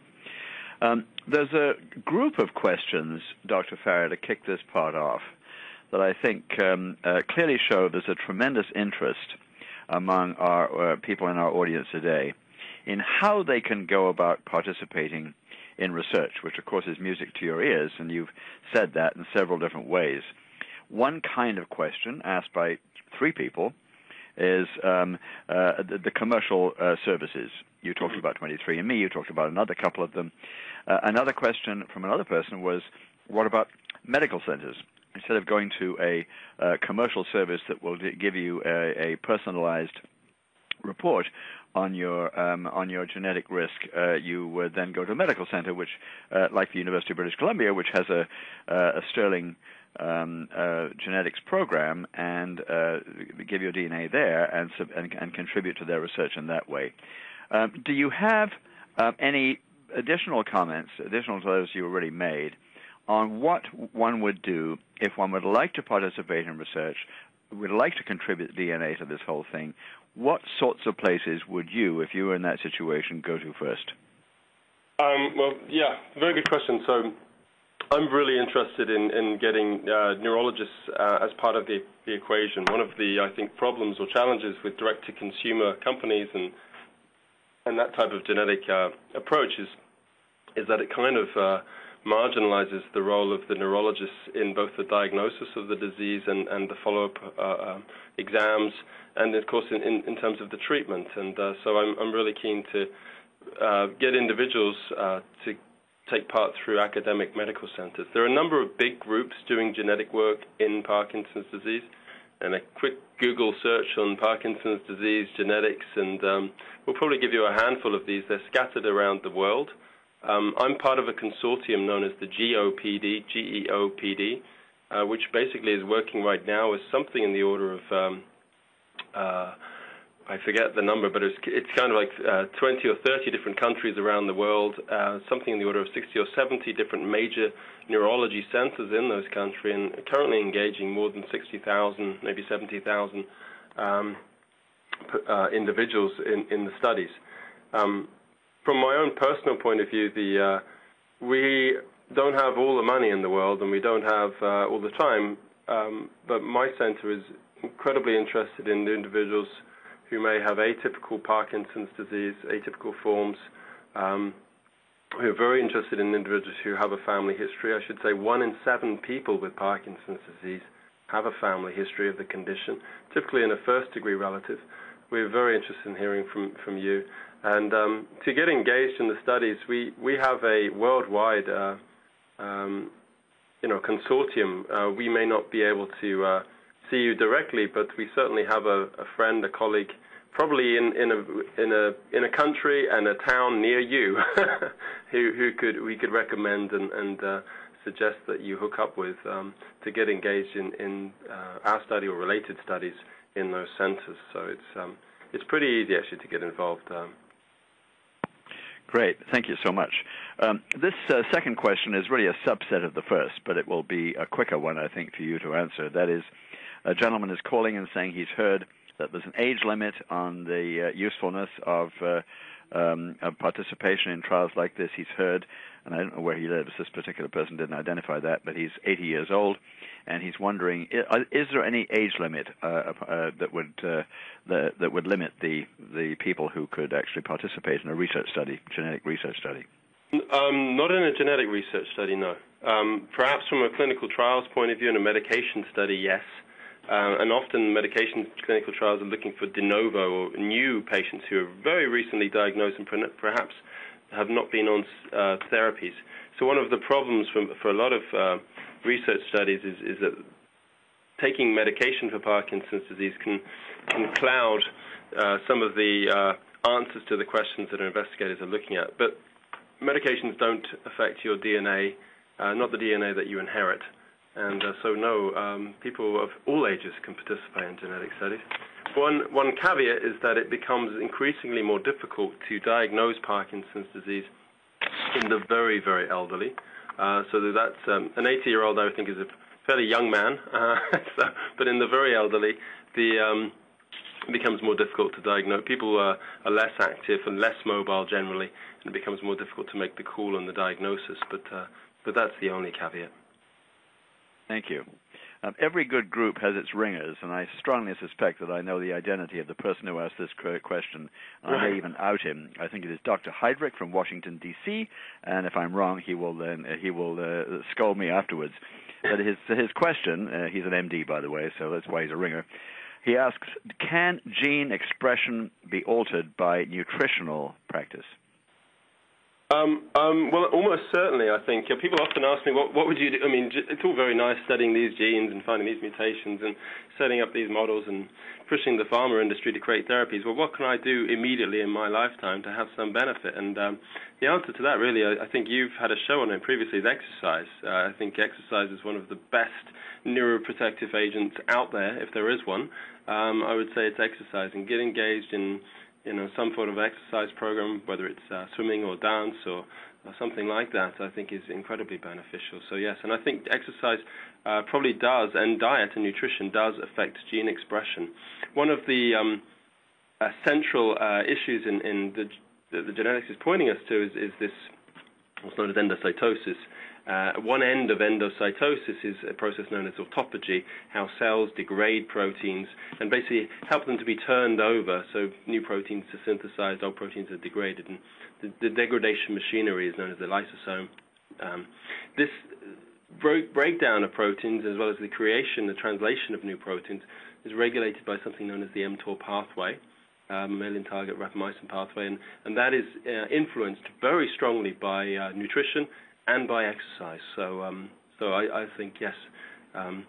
Um, there's a group of questions, Doctor Farrer, to kick this part off, that I think um, uh, clearly show there's a tremendous interest among our uh, people in our audience today in how they can go about participating in research, which of course is music to your ears, and you've said that in several different ways. One kind of question asked by three people is um, uh, the, the commercial uh, services. You talked about twenty-three and me, you talked about another couple of them. Uh, another question from another person was, what about medical centers? Instead of going to a uh, commercial service that will give you a, a personalized report on your um, on your genetic risk, uh, you would then go to a medical center, which, uh, like the University of British Columbia, which has a, uh, a sterling um, uh, genetics program, and uh, give your D N A there and, sub and and contribute to their research in that way. Um, do you have um, any additional comments, additional to those you already made, on what one would do if one would like to participate in research, would like to contribute D N A to this whole thing? What sorts of places would you, if you were in that situation, go to first? Um, well, yeah, very good question. So I'm really interested in, in getting uh, neurologists uh, as part of the, the equation. One of the, I think, problems or challenges with direct-to-consumer companies and, and that type of genetic uh, approach is, is that it kind of... Uh, marginalizes the role of the neurologists in both the diagnosis of the disease and, and the follow-up uh, uh, exams, and of course in, in, in terms of the treatment. And uh, so I'm, I'm really keen to uh, get individuals uh, to take part through academic medical centers. There are a number of big groups doing genetic work in Parkinson's disease, and a quick Google search on Parkinson's disease genetics, and um, we'll probably give you a handful of these. They're scattered around the world. Um, I'm part of a consortium known as the G O P D, G E O P D, uh, which basically is working right now with something in the order of, um, uh, I forget the number, but it's, it's kind of like uh, twenty or thirty different countries around the world, uh, something in the order of sixty or seventy different major neurology centers in those countries, and currently engaging more than sixty thousand, maybe seventy thousand um, uh, individuals in, in the studies. Um, From my own personal point of view, the uh, we don't have all the money in the world, and we don't have uh, all the time, um, but my center is incredibly interested in the individuals who may have atypical Parkinson's disease, atypical forms. Um, we're very interested in individuals who have a family history. I should say one in seven people with Parkinson's disease have a family history of the condition, typically in a first-degree relative. We're very interested in hearing from, from you. And um, to get engaged in the studies, we, we have a worldwide, uh, um, you know, consortium. Uh, we may not be able to uh, see you directly, but we certainly have a, a friend, a colleague, probably in, in a in a in a country and a town near you, who who could we could recommend and and uh, suggest that you hook up with um, to get engaged in in uh, our study or related studies in those centers. So it's um, it's pretty easy actually to get involved. Um, Great. Thank you so much. Um, this uh, second question is really a subset of the first, but it will be a quicker one, I think, for you to answer. That is, a gentleman is calling and saying he's heard that there's an age limit on the uh, usefulness of, uh, um, of participation in trials like this. He's heard, and I don't know where he lives. This particular person didn't identify that, but he's eighty years old, and he's wondering, is there any age limit uh, uh, that would uh, the, that would limit the the people who could actually participate in a research study, genetic research study? Um, not in a genetic research study, no. Um, perhaps from a clinical trials point of view, in a medication study, yes. Uh, and often medication clinical trials are looking for de novo or new patients who are very recently diagnosed and perhaps have not been on uh, therapies. So one of the problems for, for a lot of uh, research studies is, is that taking medication for Parkinson's disease can, can cloud uh, some of the uh, answers to the questions that our investigators are looking at. But medications don't affect your D N A, uh, not the D N A that you inherit. And uh, so, no, um, people of all ages can participate in genetic studies. One, one caveat is that it becomes increasingly more difficult to diagnose Parkinson's disease in the very, very elderly. Uh, so that's um, an eighty-year-old, I think, is a fairly young man. Uh, so, but in the very elderly, the um, it becomes more difficult to diagnose. People are, are less active and less mobile generally, and it becomes more difficult to make the call on the diagnosis. But uh, but that's the only caveat. Thank you. Um, every good group has its ringers, and I strongly suspect that I know the identity of the person who asked this question. Right. I may even out him. I think it is Doctor Heydrich from Washington, D C, and if I'm wrong, he will then uh, he will uh, scold me afterwards. But his his question, uh, he's an M D, by the way, so that's why he's a ringer. He asks, can gene expression be altered by nutritional practice? Um, um, well, almost certainly, I think. Uh, people often ask me, what, what would you do? I mean, it's all very nice studying these genes and finding these mutations and setting up these models and pushing the pharma industry to create therapies. Well, what can I do immediately in my lifetime to have some benefit? And um, the answer to that, really, I, I think you've had a show on it previously, is exercise. Uh, I think exercise is one of the best neuroprotective agents out there, if there is one. Um, I would say it's exercise, and get engaged in you know, some sort of exercise program, whether it's uh, swimming or dance or, or something like that, I think is incredibly beneficial. So, yes, and I think exercise uh, probably does, and diet and nutrition does affect gene expression. One of the um, uh, central uh, issues in, in the, that the genetics is pointing us to is, is this, what's known as endocytosis. Uh, one end of endocytosis is a process known as autophagy, how cells degrade proteins and basically help them to be turned over, so new proteins are synthesized, old proteins are degraded, and the, the degradation machinery is known as the lysosome. Um, this break breakdown of proteins, as well as the creation, the translation of new proteins, is regulated by something known as the mTOR pathway, uh, mammalian target rapamycin pathway, and, and that is uh, influenced very strongly by uh, nutrition and by exercise. So, um, so I, I think, yes, um,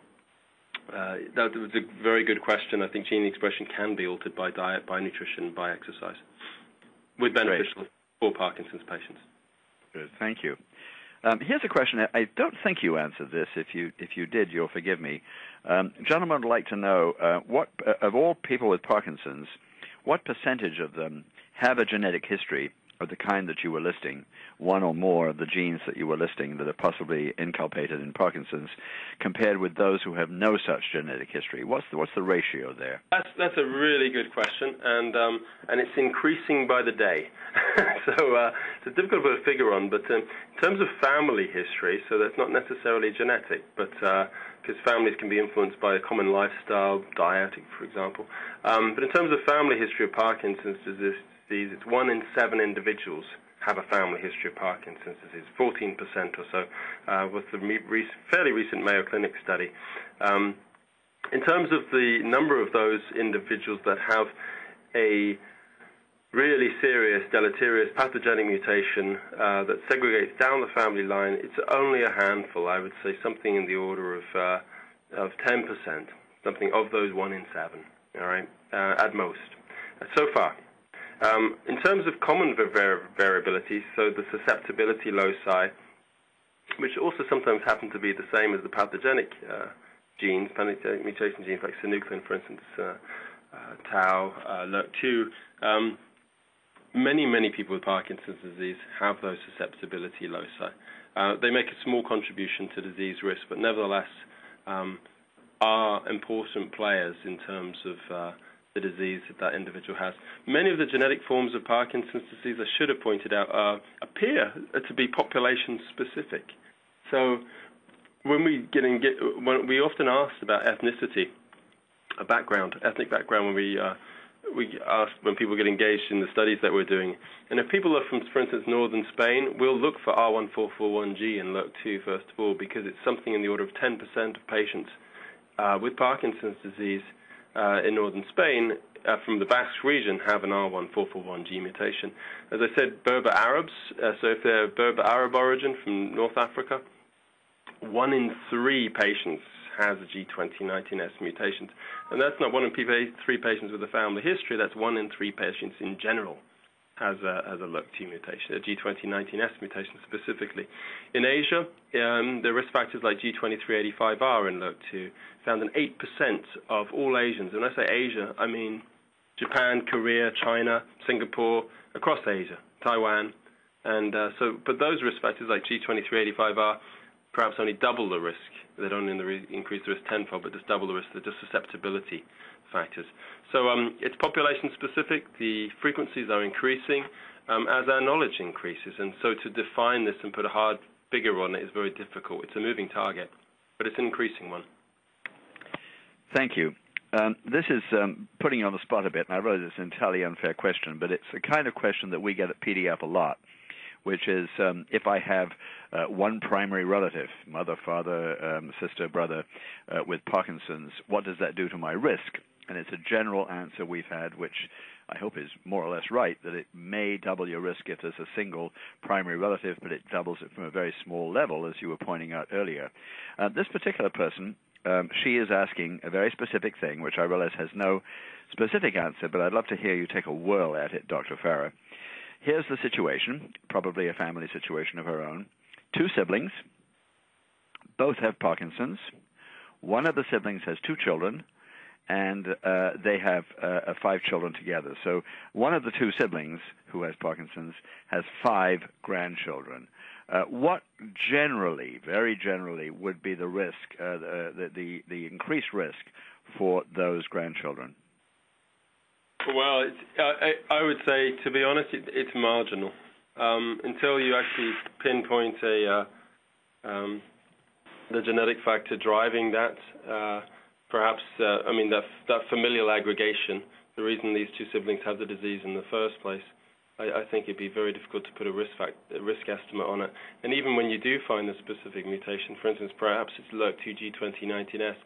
uh, that was a very good question. I think gene expression can be altered by diet, by nutrition, by exercise, with beneficial Great. for Parkinson's patients. Good. Thank you. Um, here's a question. I don't think you answered this. If you if you did, you'll forgive me. Um, gentlemen would like to know uh, what uh, of all people with Parkinson's, what percentage of them have a genetic history of the kind that you were listing, one or more of the genes that you were listing that are possibly inculcated in Parkinson's, compared with those who have no such genetic history? What's the, what's the ratio there? That's, that's a really good question, and um, and it's increasing by the day. so uh, it's difficult to put a figure on, but um, in terms of family history, so that's not necessarily genetic, but because uh, families can be influenced by a common lifestyle, diet, for example. Um, but in terms of family history of Parkinson's disease, it's one in seven individuals have a family history of Parkinson's disease, fourteen percent or so, uh, with the rec fairly recent Mayo Clinic study. Um, in terms of the number of those individuals that have a really serious, deleterious, pathogenic mutation uh, that segregates down the family line, it's only a handful. I would say something in the order of, uh, of ten percent, something of those one in seven, all right, uh, at most, uh, so far. Um, in terms of common vari variability, so the susceptibility loci, which also sometimes happen to be the same as the pathogenic uh, genes, pathogenic mutation genes like synuclein, for instance, uh, uh, tau, uh, L R R K two, um, many, many people with Parkinson's disease have those susceptibility loci. Uh, they make a small contribution to disease risk, but nevertheless um, are important players in terms of uh, the disease that that individual has. Many of the genetic forms of Parkinson's disease, I should have pointed out, uh, appear to be population-specific. So when we get in, get, when we often asked about ethnicity, a background, ethnic background, when we uh, we ask when people get engaged in the studies that we're doing, and if people are from, for instance, northern Spain, we'll look for R one four four one G and L R R K two first of all, because it's something in the order of ten percent of patients uh, with Parkinson's disease Uh, in northern Spain, uh, from the Basque region, have an R one four four one G mutation. As I said, Berber Arabs, uh, so if they're Berber Arab origin from North Africa, one in three patients has a G twenty nineteen S mutation. And that's not one in three patients with a family history, that's one in three patients in general has a, has a L R R K two mutation, a G twenty nineteen S mutation specifically. In Asia, um, the risk factors like G twenty-three eighty-five R and L R R K two found in eight percent of all Asians. And when I say Asia, I mean Japan, Korea, China, Singapore, across Asia, Taiwan. And uh, so, but those risk factors like G twenty-three eighty-five R perhaps only double the risk. They don't increase the risk tenfold, but just double the risk. They're just susceptibility factors. So um, it's population-specific. The frequencies are increasing um, as our knowledge increases. And so to define this and put a hard figure on it is very difficult. It's a moving target, but it's an increasing one. Thank you. Um, this is um, putting you on the spot a bit, and I realize it's an entirely unfair question, but it's the kind of question that we get at P D F a lot, which is um, if I have uh, one primary relative, mother, father, um, sister, brother, uh, with Parkinson's, what does that do to my risk? And it's a general answer we've had, which I hope is more or less right, that it may double your risk if there's a single primary relative, but it doubles it from a very small level, as you were pointing out earlier. Uh, this particular person, um, she is asking a very specific thing, which I realize has no specific answer, but I'd love to hear you take a whirl at it, Doctor Farrer. Here's the situation, probably a family situation of her own. Two siblings, both have Parkinson's. One of the siblings has two children, and uh, they have uh, five children together. So one of the two siblings who has Parkinson's has five grandchildren. Uh, what generally, very generally, would be the risk, uh, the, the, the increased risk for those grandchildren? Well, it's, uh, I, I would say, to be honest, it, it's marginal. Um, until you actually pinpoint a, uh, um, the genetic factor driving that, uh, perhaps, uh, I mean, that, that familial aggregation, the reason these two siblings have the disease in the first place, I, I think it'd be very difficult to put a risk fact, a risk estimate on it. And even when you do find a specific mutation, for instance, perhaps it's L R R K two G twenty nineteen S,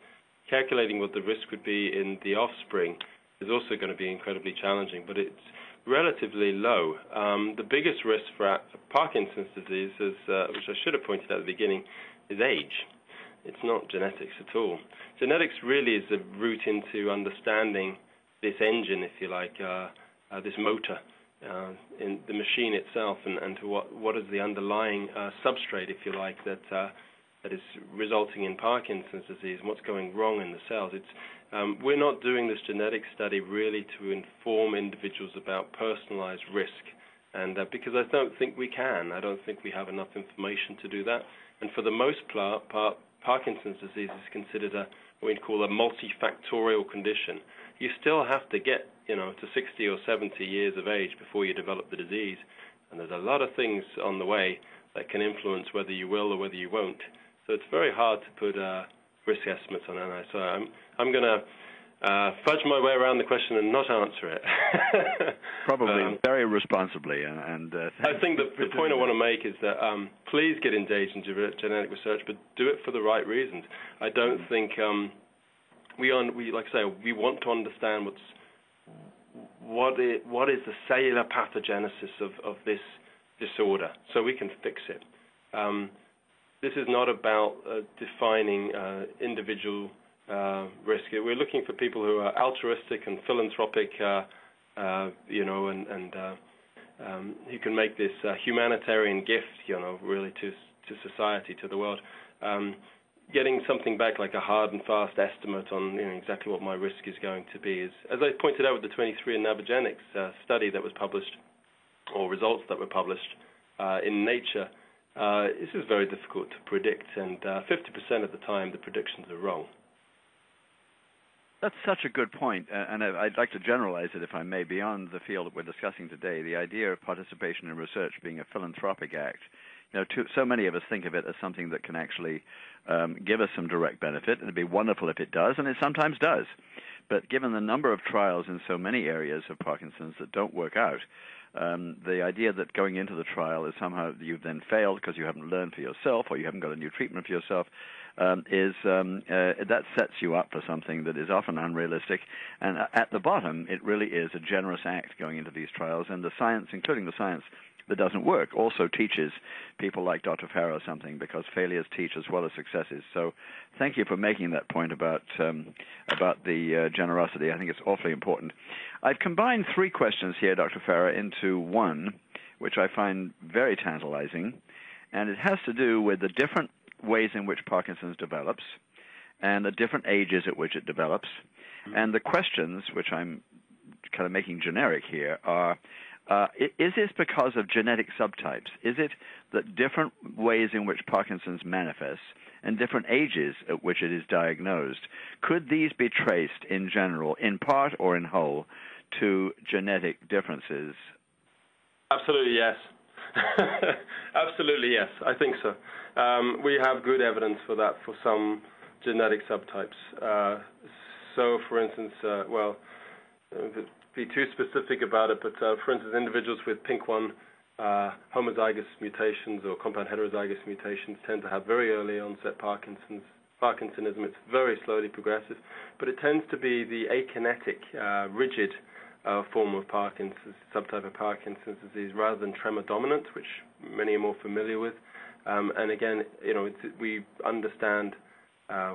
calculating what the risk would be in the offspring is also going to be incredibly challenging, but it's relatively low. Um, the biggest risk for Parkinson's disease, is, uh, which I should have pointed out at the beginning, is age. It's not genetics at all. Genetics really is the route into understanding this engine, if you like, uh, uh, this motor, uh, in the machine itself, and, and to what, what is the underlying uh, substrate, if you like, that uh, that is resulting in Parkinson's disease and what's going wrong in the cells. It's um, we're not doing this genetic study really to inform individuals about personalized risk, and uh, because I don't think we can. I don't think we have enough information to do that. And for the most part, Parkinson's disease is considered a what we'd call a multifactorial condition. You still have to get, you know, to sixty or seventy years of age before you develop the disease, and there's a lot of things on the way that can influence whether you will or whether you won't. So it's very hard to put uh, risk estimates on it. So I'm I'm going to uh, fudge my way around the question and not answer it. Probably um, very responsibly. And uh, I think that the point I want to make is that um, please get engaged in genetic research, but do it for the right reasons. I don't think um, we are we like I say we want to understand what's what is, what is the cellular pathogenesis of of this disorder, so we can fix it. Um, This is not about uh, defining uh, individual uh, risk. We're looking for people who are altruistic and philanthropic, uh, uh, you know, and, and uh, um, who can make this uh, humanitarian gift, you know, really to to society, to the world. Um, getting something back like a hard and fast estimate on you know, exactly what my risk is going to be is, as I pointed out with the twenty-three and Navigenics uh, study that was published, or results that were published uh, in Nature. Uh, this is very difficult to predict, and uh, fifty percent of the time the predictions are wrong. That's such a good point, and I'd like to generalize it, if I may, beyond the field that we're discussing today, the idea of participation in research being a philanthropic act. You know, too, so many of us think of it as something that can actually um, give us some direct benefit, and it'd be wonderful if it does, and it sometimes does. But given the number of trials in so many areas of Parkinson's that don't work out, Um, the idea that going into the trial is somehow you've then failed because you haven't learned for yourself or you haven't got a new treatment for yourself um, is um, uh, that sets you up for something that is often unrealistic. And at the bottom, it really is a generous act going into these trials. And the science, including the science that doesn't work, also teaches people like Doctor Farrer something, because failures teach as well as successes. So thank you for making that point about, um, about the uh, generosity. I think it's awfully important. I've combined three questions here, Doctor Farrer, into one, which I find very tantalizing, and it has to do with the different ways in which Parkinson's develops and the different ages at which it develops. And the questions, which I'm kind of making generic here, are, uh, is this because of genetic subtypes? Is it that different ways in which Parkinson's manifests and different ages at which it is diagnosed, could these be traced in general, in part or in whole, to genetic differences? Absolutely, yes. Absolutely, yes. I think so. Um, we have good evidence for that for some genetic subtypes. Uh, so, for instance, uh, well, be too specific about it, but uh, for instance, individuals with pink one uh, homozygous mutations or compound heterozygous mutations tend to have very early onset Parkinson's. Parkinsonism, it's very slowly progressive, but it tends to be the akinetic, uh, rigid uh, form of Parkinson's, subtype of Parkinson's disease, rather than tremor dominant, which many are more familiar with. Um, and again, you know, it's, we understand uh,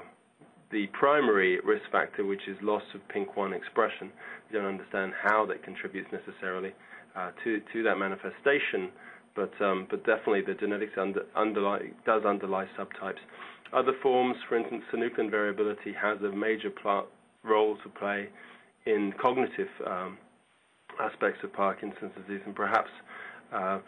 the primary risk factor, which is loss of pink one expression. We don't understand how that contributes necessarily uh, to to that manifestation, but um, but definitely the genetics under, underlie, does underlie subtypes. Other forms, for instance, synuclein variability has a major pl- role to play in cognitive um, aspects of Parkinson's disease, and perhaps uh,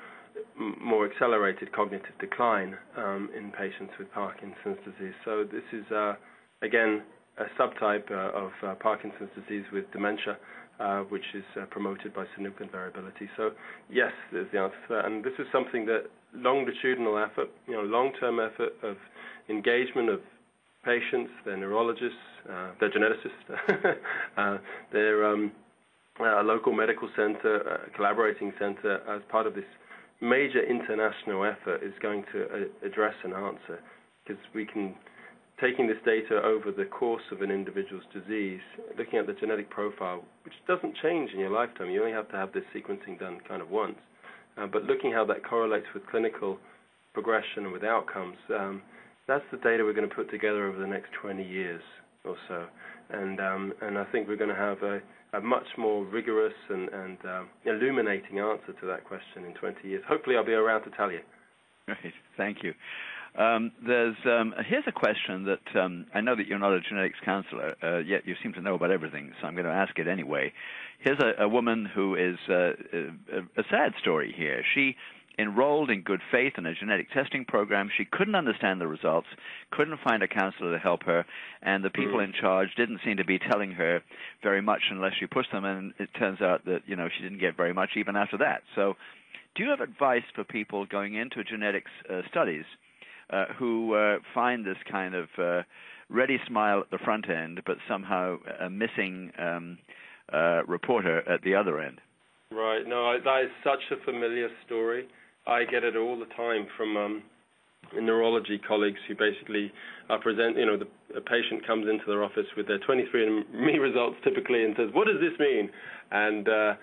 m- more accelerated cognitive decline um, in patients with Parkinson's disease. So this is, uh, again, a subtype uh, of uh, Parkinson's disease with dementia, uh, which is uh, promoted by synuclein variability. So yes, there's the answer to that. And this is something that longitudinal effort, you know, long-term effort of engagement of patients, their neurologists, uh, their geneticists, uh, their um, uh, local medical center, uh, collaborating center, as part of this major international effort is going to uh, address and answer, because we can, taking this data over the course of an individual's disease, looking at the genetic profile, which doesn't change in your lifetime, you only have to have this sequencing done kind of once, uh, but looking how that correlates with clinical progression and with outcomes, um, that's the data we're going to put together over the next twenty years or so. And um, and I think we're going to have a, a much more rigorous and, and um, illuminating answer to that question in twenty years. Hopefully I'll be around to tell you. Right. Thank you. Um, there's um, here's a question that um, I know that you're not a genetics counselor, uh, yet you seem to know about everything, so I'm going to ask it anyway. Here's a, a woman who is uh, a, a sad story here. She enrolled in good faith in a genetic testing program. She couldn't understand the results, couldn't find a counselor to help her, and the people in charge didn't seem to be telling her very much unless she pushed them, and it turns out that, you know, she didn't get very much even after that. So do you have advice for people going into genetics uh, studies Uh, who uh, find this kind of uh, ready smile at the front end, but somehow a missing um, uh, reporter at the other end? Right. No, I, that is such a familiar story. I get it all the time from um, neurology colleagues who basically are present, you know, the, a patient comes into their office with their twenty-three and me results typically and says, what does this mean? And uh,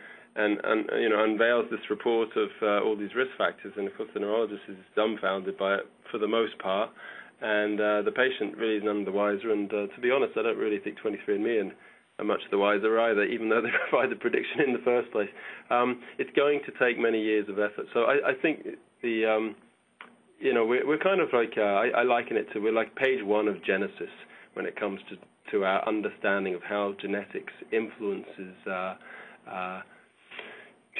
And, and you know, unveils this report of uh, all these risk factors, and of course the neurologist is dumbfounded by it for the most part, and uh, the patient really is none the wiser. And uh, to be honest, I don't really think twenty-three and me are much the wiser either, even though they provide the prediction in the first place. Um, it's going to take many years of effort. So I, I think the, um, you know, we're, we're kind of like, uh, I, I liken it to, we're like page one of Genesis when it comes to, to our understanding of how genetics influences Uh, uh,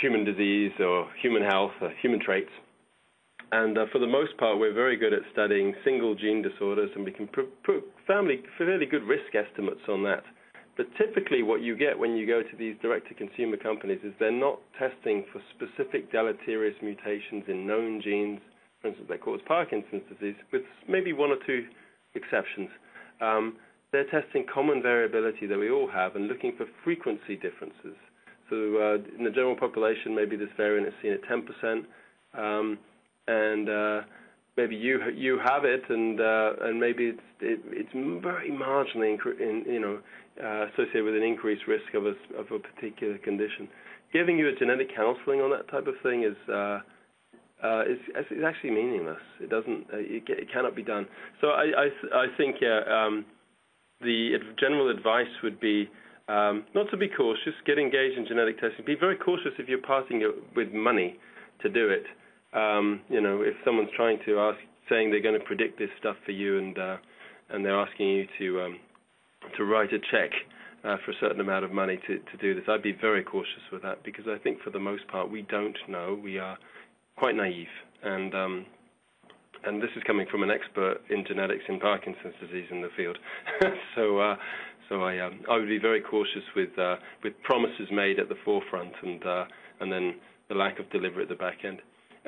human disease or human health or human traits. And uh, for the most part, we're very good at studying single gene disorders, and we can put fairly good risk estimates on that. But typically what you get when you go to these direct-to-consumer companies is they're not testing for specific deleterious mutations in known genes, for instance, that cause Parkinson's disease, with maybe one or two exceptions. Um, they're testing common variability that we all have and looking for frequency differences. So uh, in the general population, maybe this variant is seen at ten percent, um, and uh, maybe you you have it, and uh, and maybe it's it, it's very marginally in, you know uh, associated with an increased risk of a of a particular condition. Giving you a genetic counselling on that type of thing is uh, uh, is, is actually meaningless. It doesn't uh, it, it cannot be done. So I I, I think yeah, um, the general advice would be, Um, not to be cautious, get engaged in genetic testing. Be very cautious if you're parting it with money to do it. Um, you know, if someone's trying to ask, saying they're going to predict this stuff for you, and uh, and they're asking you to um, to write a check uh, for a certain amount of money to, to do this, I'd be very cautious with that, because I think for the most part we don't know. We are quite naive, and um, and this is coming from an expert in genetics in Parkinson's disease in the field. so. Uh, So I, um, I would be very cautious with uh, with promises made at the forefront, and uh, and then the lack of delivery at the back end.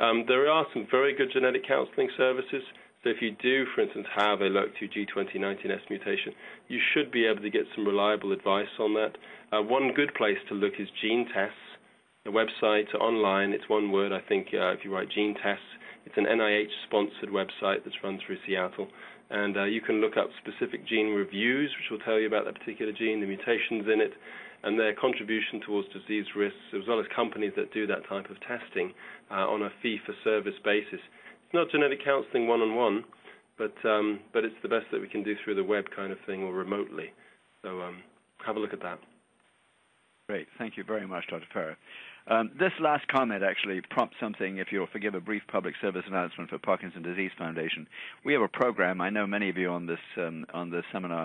Um, there are some very good genetic counselling services. So if you do, for instance, have a L R R K two G twenty nineteen S mutation, you should be able to get some reliable advice on that. Uh, one good place to look is GeneTests, the website online. It's one word, I think. Uh, if you write GeneTests, it's an N I H-sponsored website that's run through Seattle. And uh, you can look up specific gene reviews, which will tell you about that particular gene, the mutations in it, and their contribution towards disease risks, as well as companies that do that type of testing uh, on a fee-for-service basis. It's not genetic counseling one-on-one, but um, but it's the best that we can do through the web kind of thing or remotely. So um, have a look at that. Great. Thank you very much, Doctor Farrer. Um, this last comment actually prompts something, if you'll forgive a brief public service announcement for Parkinson's Disease Foundation. We have a program, I know many of you on this, um, on this seminar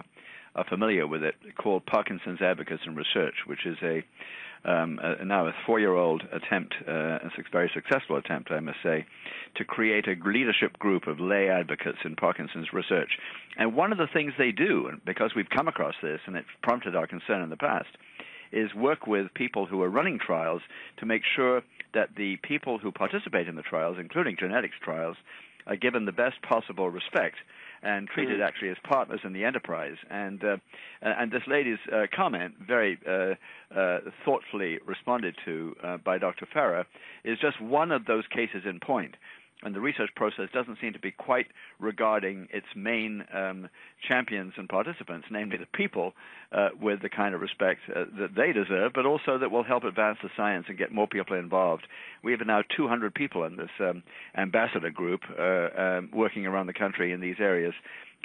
are familiar with it, called Parkinson's Advocates in Research, which is a, um, a now a four-year-old attempt, uh, a very successful attempt, I must say, to create a leadership group of lay advocates in Parkinson's research. And one of the things they do, and because we've come across this and it prompted our concern in the past, is work with people who are running trials to make sure that the people who participate in the trials, including genetics trials, are given the best possible respect and treated actually as partners in the enterprise. And uh, and this lady's uh, comment, very uh, uh, thoughtfully responded to uh, by Doctor Farrer, is just one of those cases in point. And the research process doesn't seem to be quite regarding its main um, champions and participants, namely the people, uh, with the kind of respect uh, that they deserve, but also that will help advance the science and get more people involved. We have now two hundred people in this um, ambassador group uh, um, working around the country in these areas,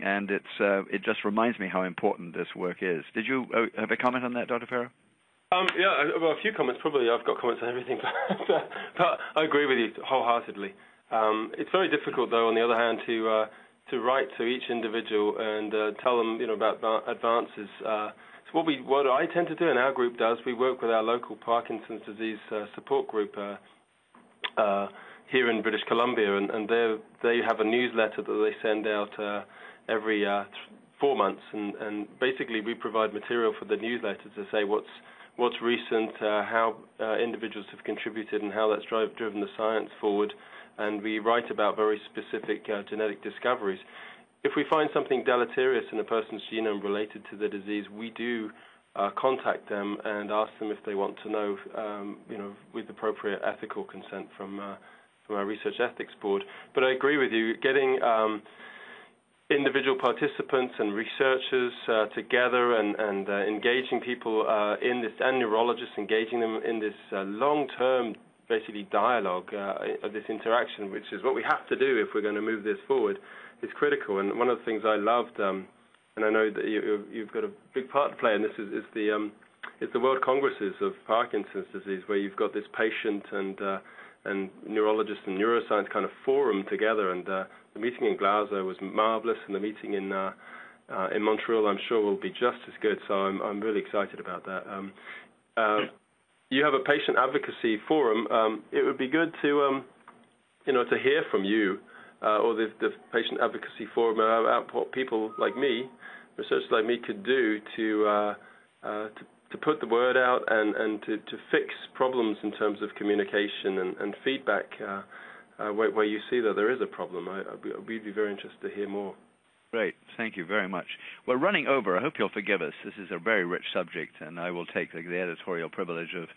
and it's uh, it just reminds me how important this work is. Did you uh, have a comment on that, Doctor Farrer? Um, yeah, well, a few comments. Probably I've got comments on everything, but, but I agree with you wholeheartedly. Um, it's very difficult, though, on the other hand, to uh, to write to each individual and uh, tell them, you know, about advances. Uh, so what we, what I tend to do, and our group does, we work with our local Parkinson's disease uh, support group uh, uh, here in British Columbia, and, and they they have a newsletter that they send out uh, every uh, four months, and, and basically we provide material for the newsletter to say what's what's recent, uh, how uh, individuals have contributed, and how that's drive, driven the science forward. And we write about very specific uh, genetic discoveries. If we find something deleterious in a person's genome related to the disease, we do uh, contact them and ask them if they want to know, um, you know, with appropriate ethical consent from uh, from our research ethics board. But I agree with you. Getting um, individual participants and researchers uh, together and, and uh, engaging people uh, in this, and neurologists, engaging them in this uh, long-term basically dialogue uh, of this interaction, which is what we have to do if we're going to move this forward, is critical. And one of the things I loved, um, and I know that you, you've got a big part to play in this, is, is the um, is the World Congresses of Parkinson's disease, where you've got this patient and uh, and neurologist and neuroscience kind of forum together. And uh, the meeting in Glasgow was marvelous, and the meeting in uh, uh, in Montreal, I'm sure, will be just as good. So I'm I'm really excited about that. Um, uh, You have a patient advocacy forum. Um, it would be good to, um, you know, to hear from you uh, or the, the patient advocacy forum about what people like me, researchers like me, could do to uh, uh, to, to put the word out and and to, to fix problems in terms of communication and, and feedback uh, uh, where, where you see that there is a problem. I, we'd be very interested to hear more. Great. Thank you very much. We're running over. I hope you'll forgive us. This is a very rich subject, and I will take the editorial privilege of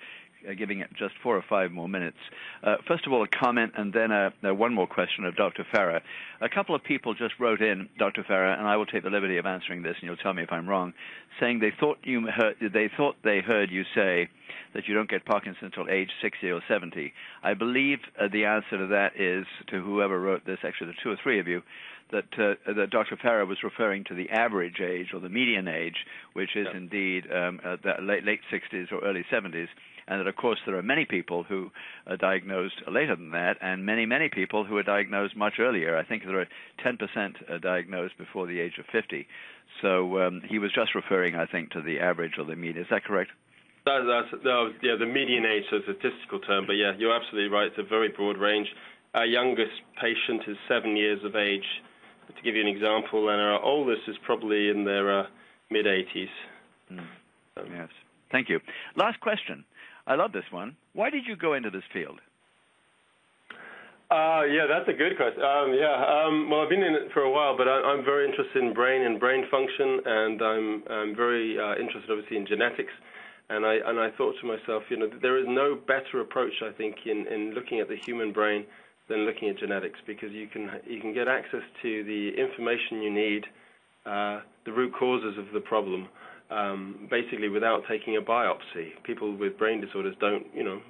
giving it just four or five more minutes. Uh, first of all, a comment, and then a, a one more question of Doctor Farrer. A couple of people just wrote in, Doctor Farrer, and I will take the liberty of answering this, and you'll tell me if I'm wrong, saying they thought, you heard, they thought they heard you say that you don't get Parkinson's until age sixty or seventy. I believe uh, the answer to that is, to whoever wrote this, actually the two or three of you, that, uh, that Doctor Farrer was referring to the average age or the median age, which is yeah. indeed um, uh, the late, late sixties or early seventies, and that, of course, there are many people who are diagnosed later than that and many, many people who are diagnosed much earlier. I think there are ten percent diagnosed before the age of fifty. So um, he was just referring, I think, to the average or the median. Is that correct? That, that's, that was, yeah, the median age is a statistical term, but, yeah, you're absolutely right. It's a very broad range. Our youngest patient is seven years of age, to give you an example, and our oldest is probably in their uh, mid-eighties. Mm. So. Yes. Thank you. Last question. I love this one. Why did you go into this field? Uh, yeah, that's a good question. Um, yeah, um, well, I've been in it for a while, but I, I'm very interested in brain and brain function, and I'm, I'm very uh, interested, obviously, in genetics. And I, and I thought to myself, you know, there is no better approach, I think, in, in looking at the human brain than looking at genetics, because you can you can get access to the information you need, uh, the root causes of the problem, um, basically without taking a biopsy. People with brain disorders don't, you know,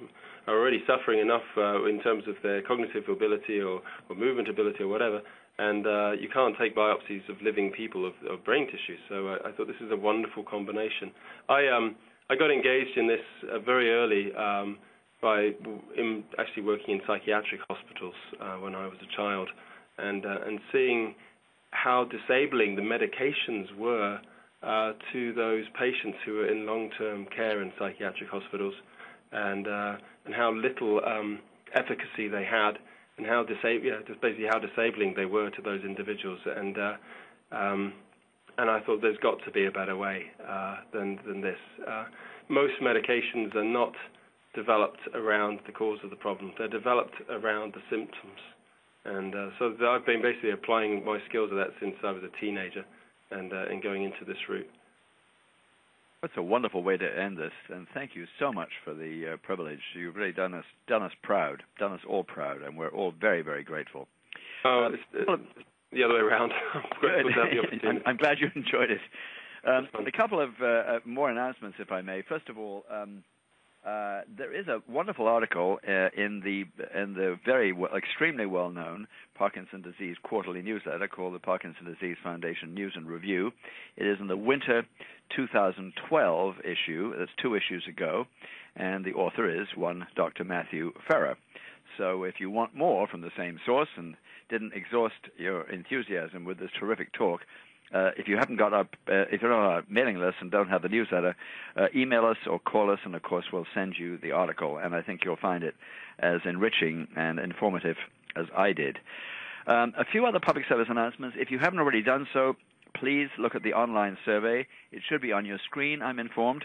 are already suffering enough uh, in terms of their cognitive ability or, or movement ability or whatever, and uh, you can't take biopsies of living people of, of brain tissue. So I, I thought this is a wonderful combination. I um I got engaged in this uh, very early. Um, by in actually working in psychiatric hospitals uh, when I was a child, and uh, and seeing how disabling the medications were uh, to those patients who were in long-term care in psychiatric hospitals, and uh, and how little um, efficacy they had, and how disab yeah, just basically how disabling they were to those individuals, and uh, um, and I thought there's got to be a better way uh, than than this. Uh, most medications are not developed around the cause of the problem. They're developed around the symptoms, And uh, so I've been basically applying my skills of that since I was a teenager and, uh, and going into this route. That's a wonderful way to end this, and thank you so much for the uh, privilege. You've really done us, done us proud, done us all proud, and we're all very, very grateful. Oh, uh, it's, it's the other way around. I'm, I'm glad you enjoyed it. Um, a couple of uh, more announcements, if I may. First of all, um, uh, there is a wonderful article uh, in the in the very well, extremely well-known Parkinson's Disease Quarterly Newsletter called the Parkinson's Disease Foundation News and Review. It is in the winter two thousand twelve issue. That's two issues ago, and the author is one Doctor Matthew Farrer. So if you want more from the same source and didn't exhaust your enthusiasm with this terrific talk, Uh, if you haven't got our, uh, if you're on our mailing list and don't have the newsletter, uh, email us or call us, and of course we'll send you the article. And I think you'll find it as enriching and informative as I did. Um, a few other public service announcements. If you haven't already done so, please look at the online survey. It should be on your screen, I'm informed.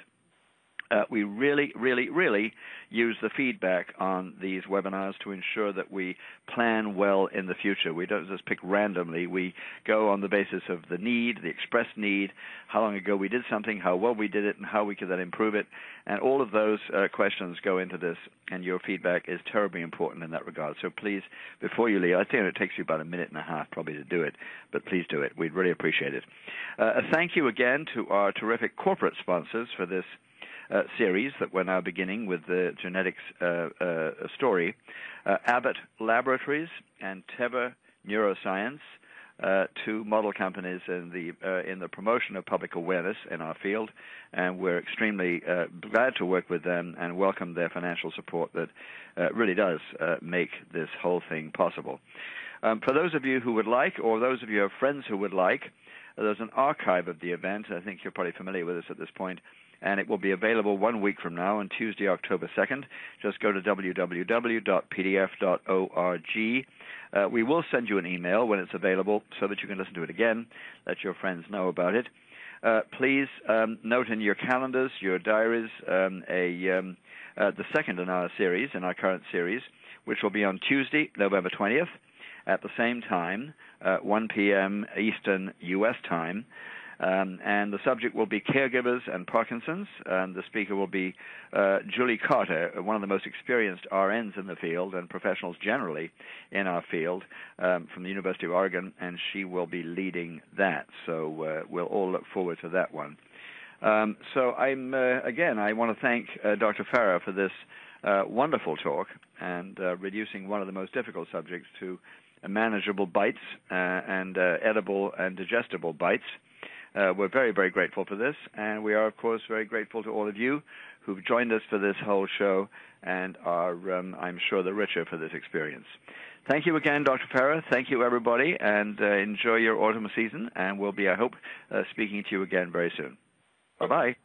Uh, we really, really, really use the feedback on these webinars to ensure that we plan well in the future. We don't just pick randomly. We go on the basis of the need, the expressed need, how long ago we did something, how well we did it, and how we could then improve it. And all of those uh, questions go into this, and your feedback is terribly important in that regard. So please, before you leave, I think it takes you about a minute and a half probably to do it, but please do it. We'd really appreciate it. Uh, thank you again to our terrific corporate sponsors for this Uh, series that we're now beginning with the genetics uh, uh, story. Uh, Abbott Laboratories and Teva Neuroscience, uh, two model companies in the, uh, in the promotion of public awareness in our field, and we're extremely uh, glad to work with them and welcome their financial support that uh, really does uh, make this whole thing possible. Um, for those of you who would like, or those of you who have friends who would like, there's an archive of the event. I think you're probably familiar with this at this point. And it will be available one week from now on Tuesday, October second. Just go to w w w dot p d f dot org. Uh, we will send you an email when it's available so that you can listen to it again. Let your friends know about it. Uh, please um, note in your calendars, your diaries, um, a, um, uh, the second in our series, in our current series, which will be on Tuesday, November twentieth, at the same time, uh, one p m Eastern U S time. Um, and the subject will be caregivers and Parkinson's, and the speaker will be uh, Julie Carter, one of the most experienced R Ns in the field and professionals generally in our field, um, from the University of Oregon, and she will be leading that. So uh, we'll all look forward to that one. Um, so I'm uh, again, I want to thank uh, Doctor Farrer for this uh, wonderful talk and uh, reducing one of the most difficult subjects to manageable bites uh, and uh, edible and digestible bites. Uh, we're very, very grateful for this, and we are, of course, very grateful to all of you who've joined us for this whole show and are, um, I'm sure, the richer for this experience. Thank you again, Doctor Farrer. Thank you, everybody, and uh, enjoy your autumn season, and we'll be, I hope, uh, speaking to you again very soon. Bye-bye.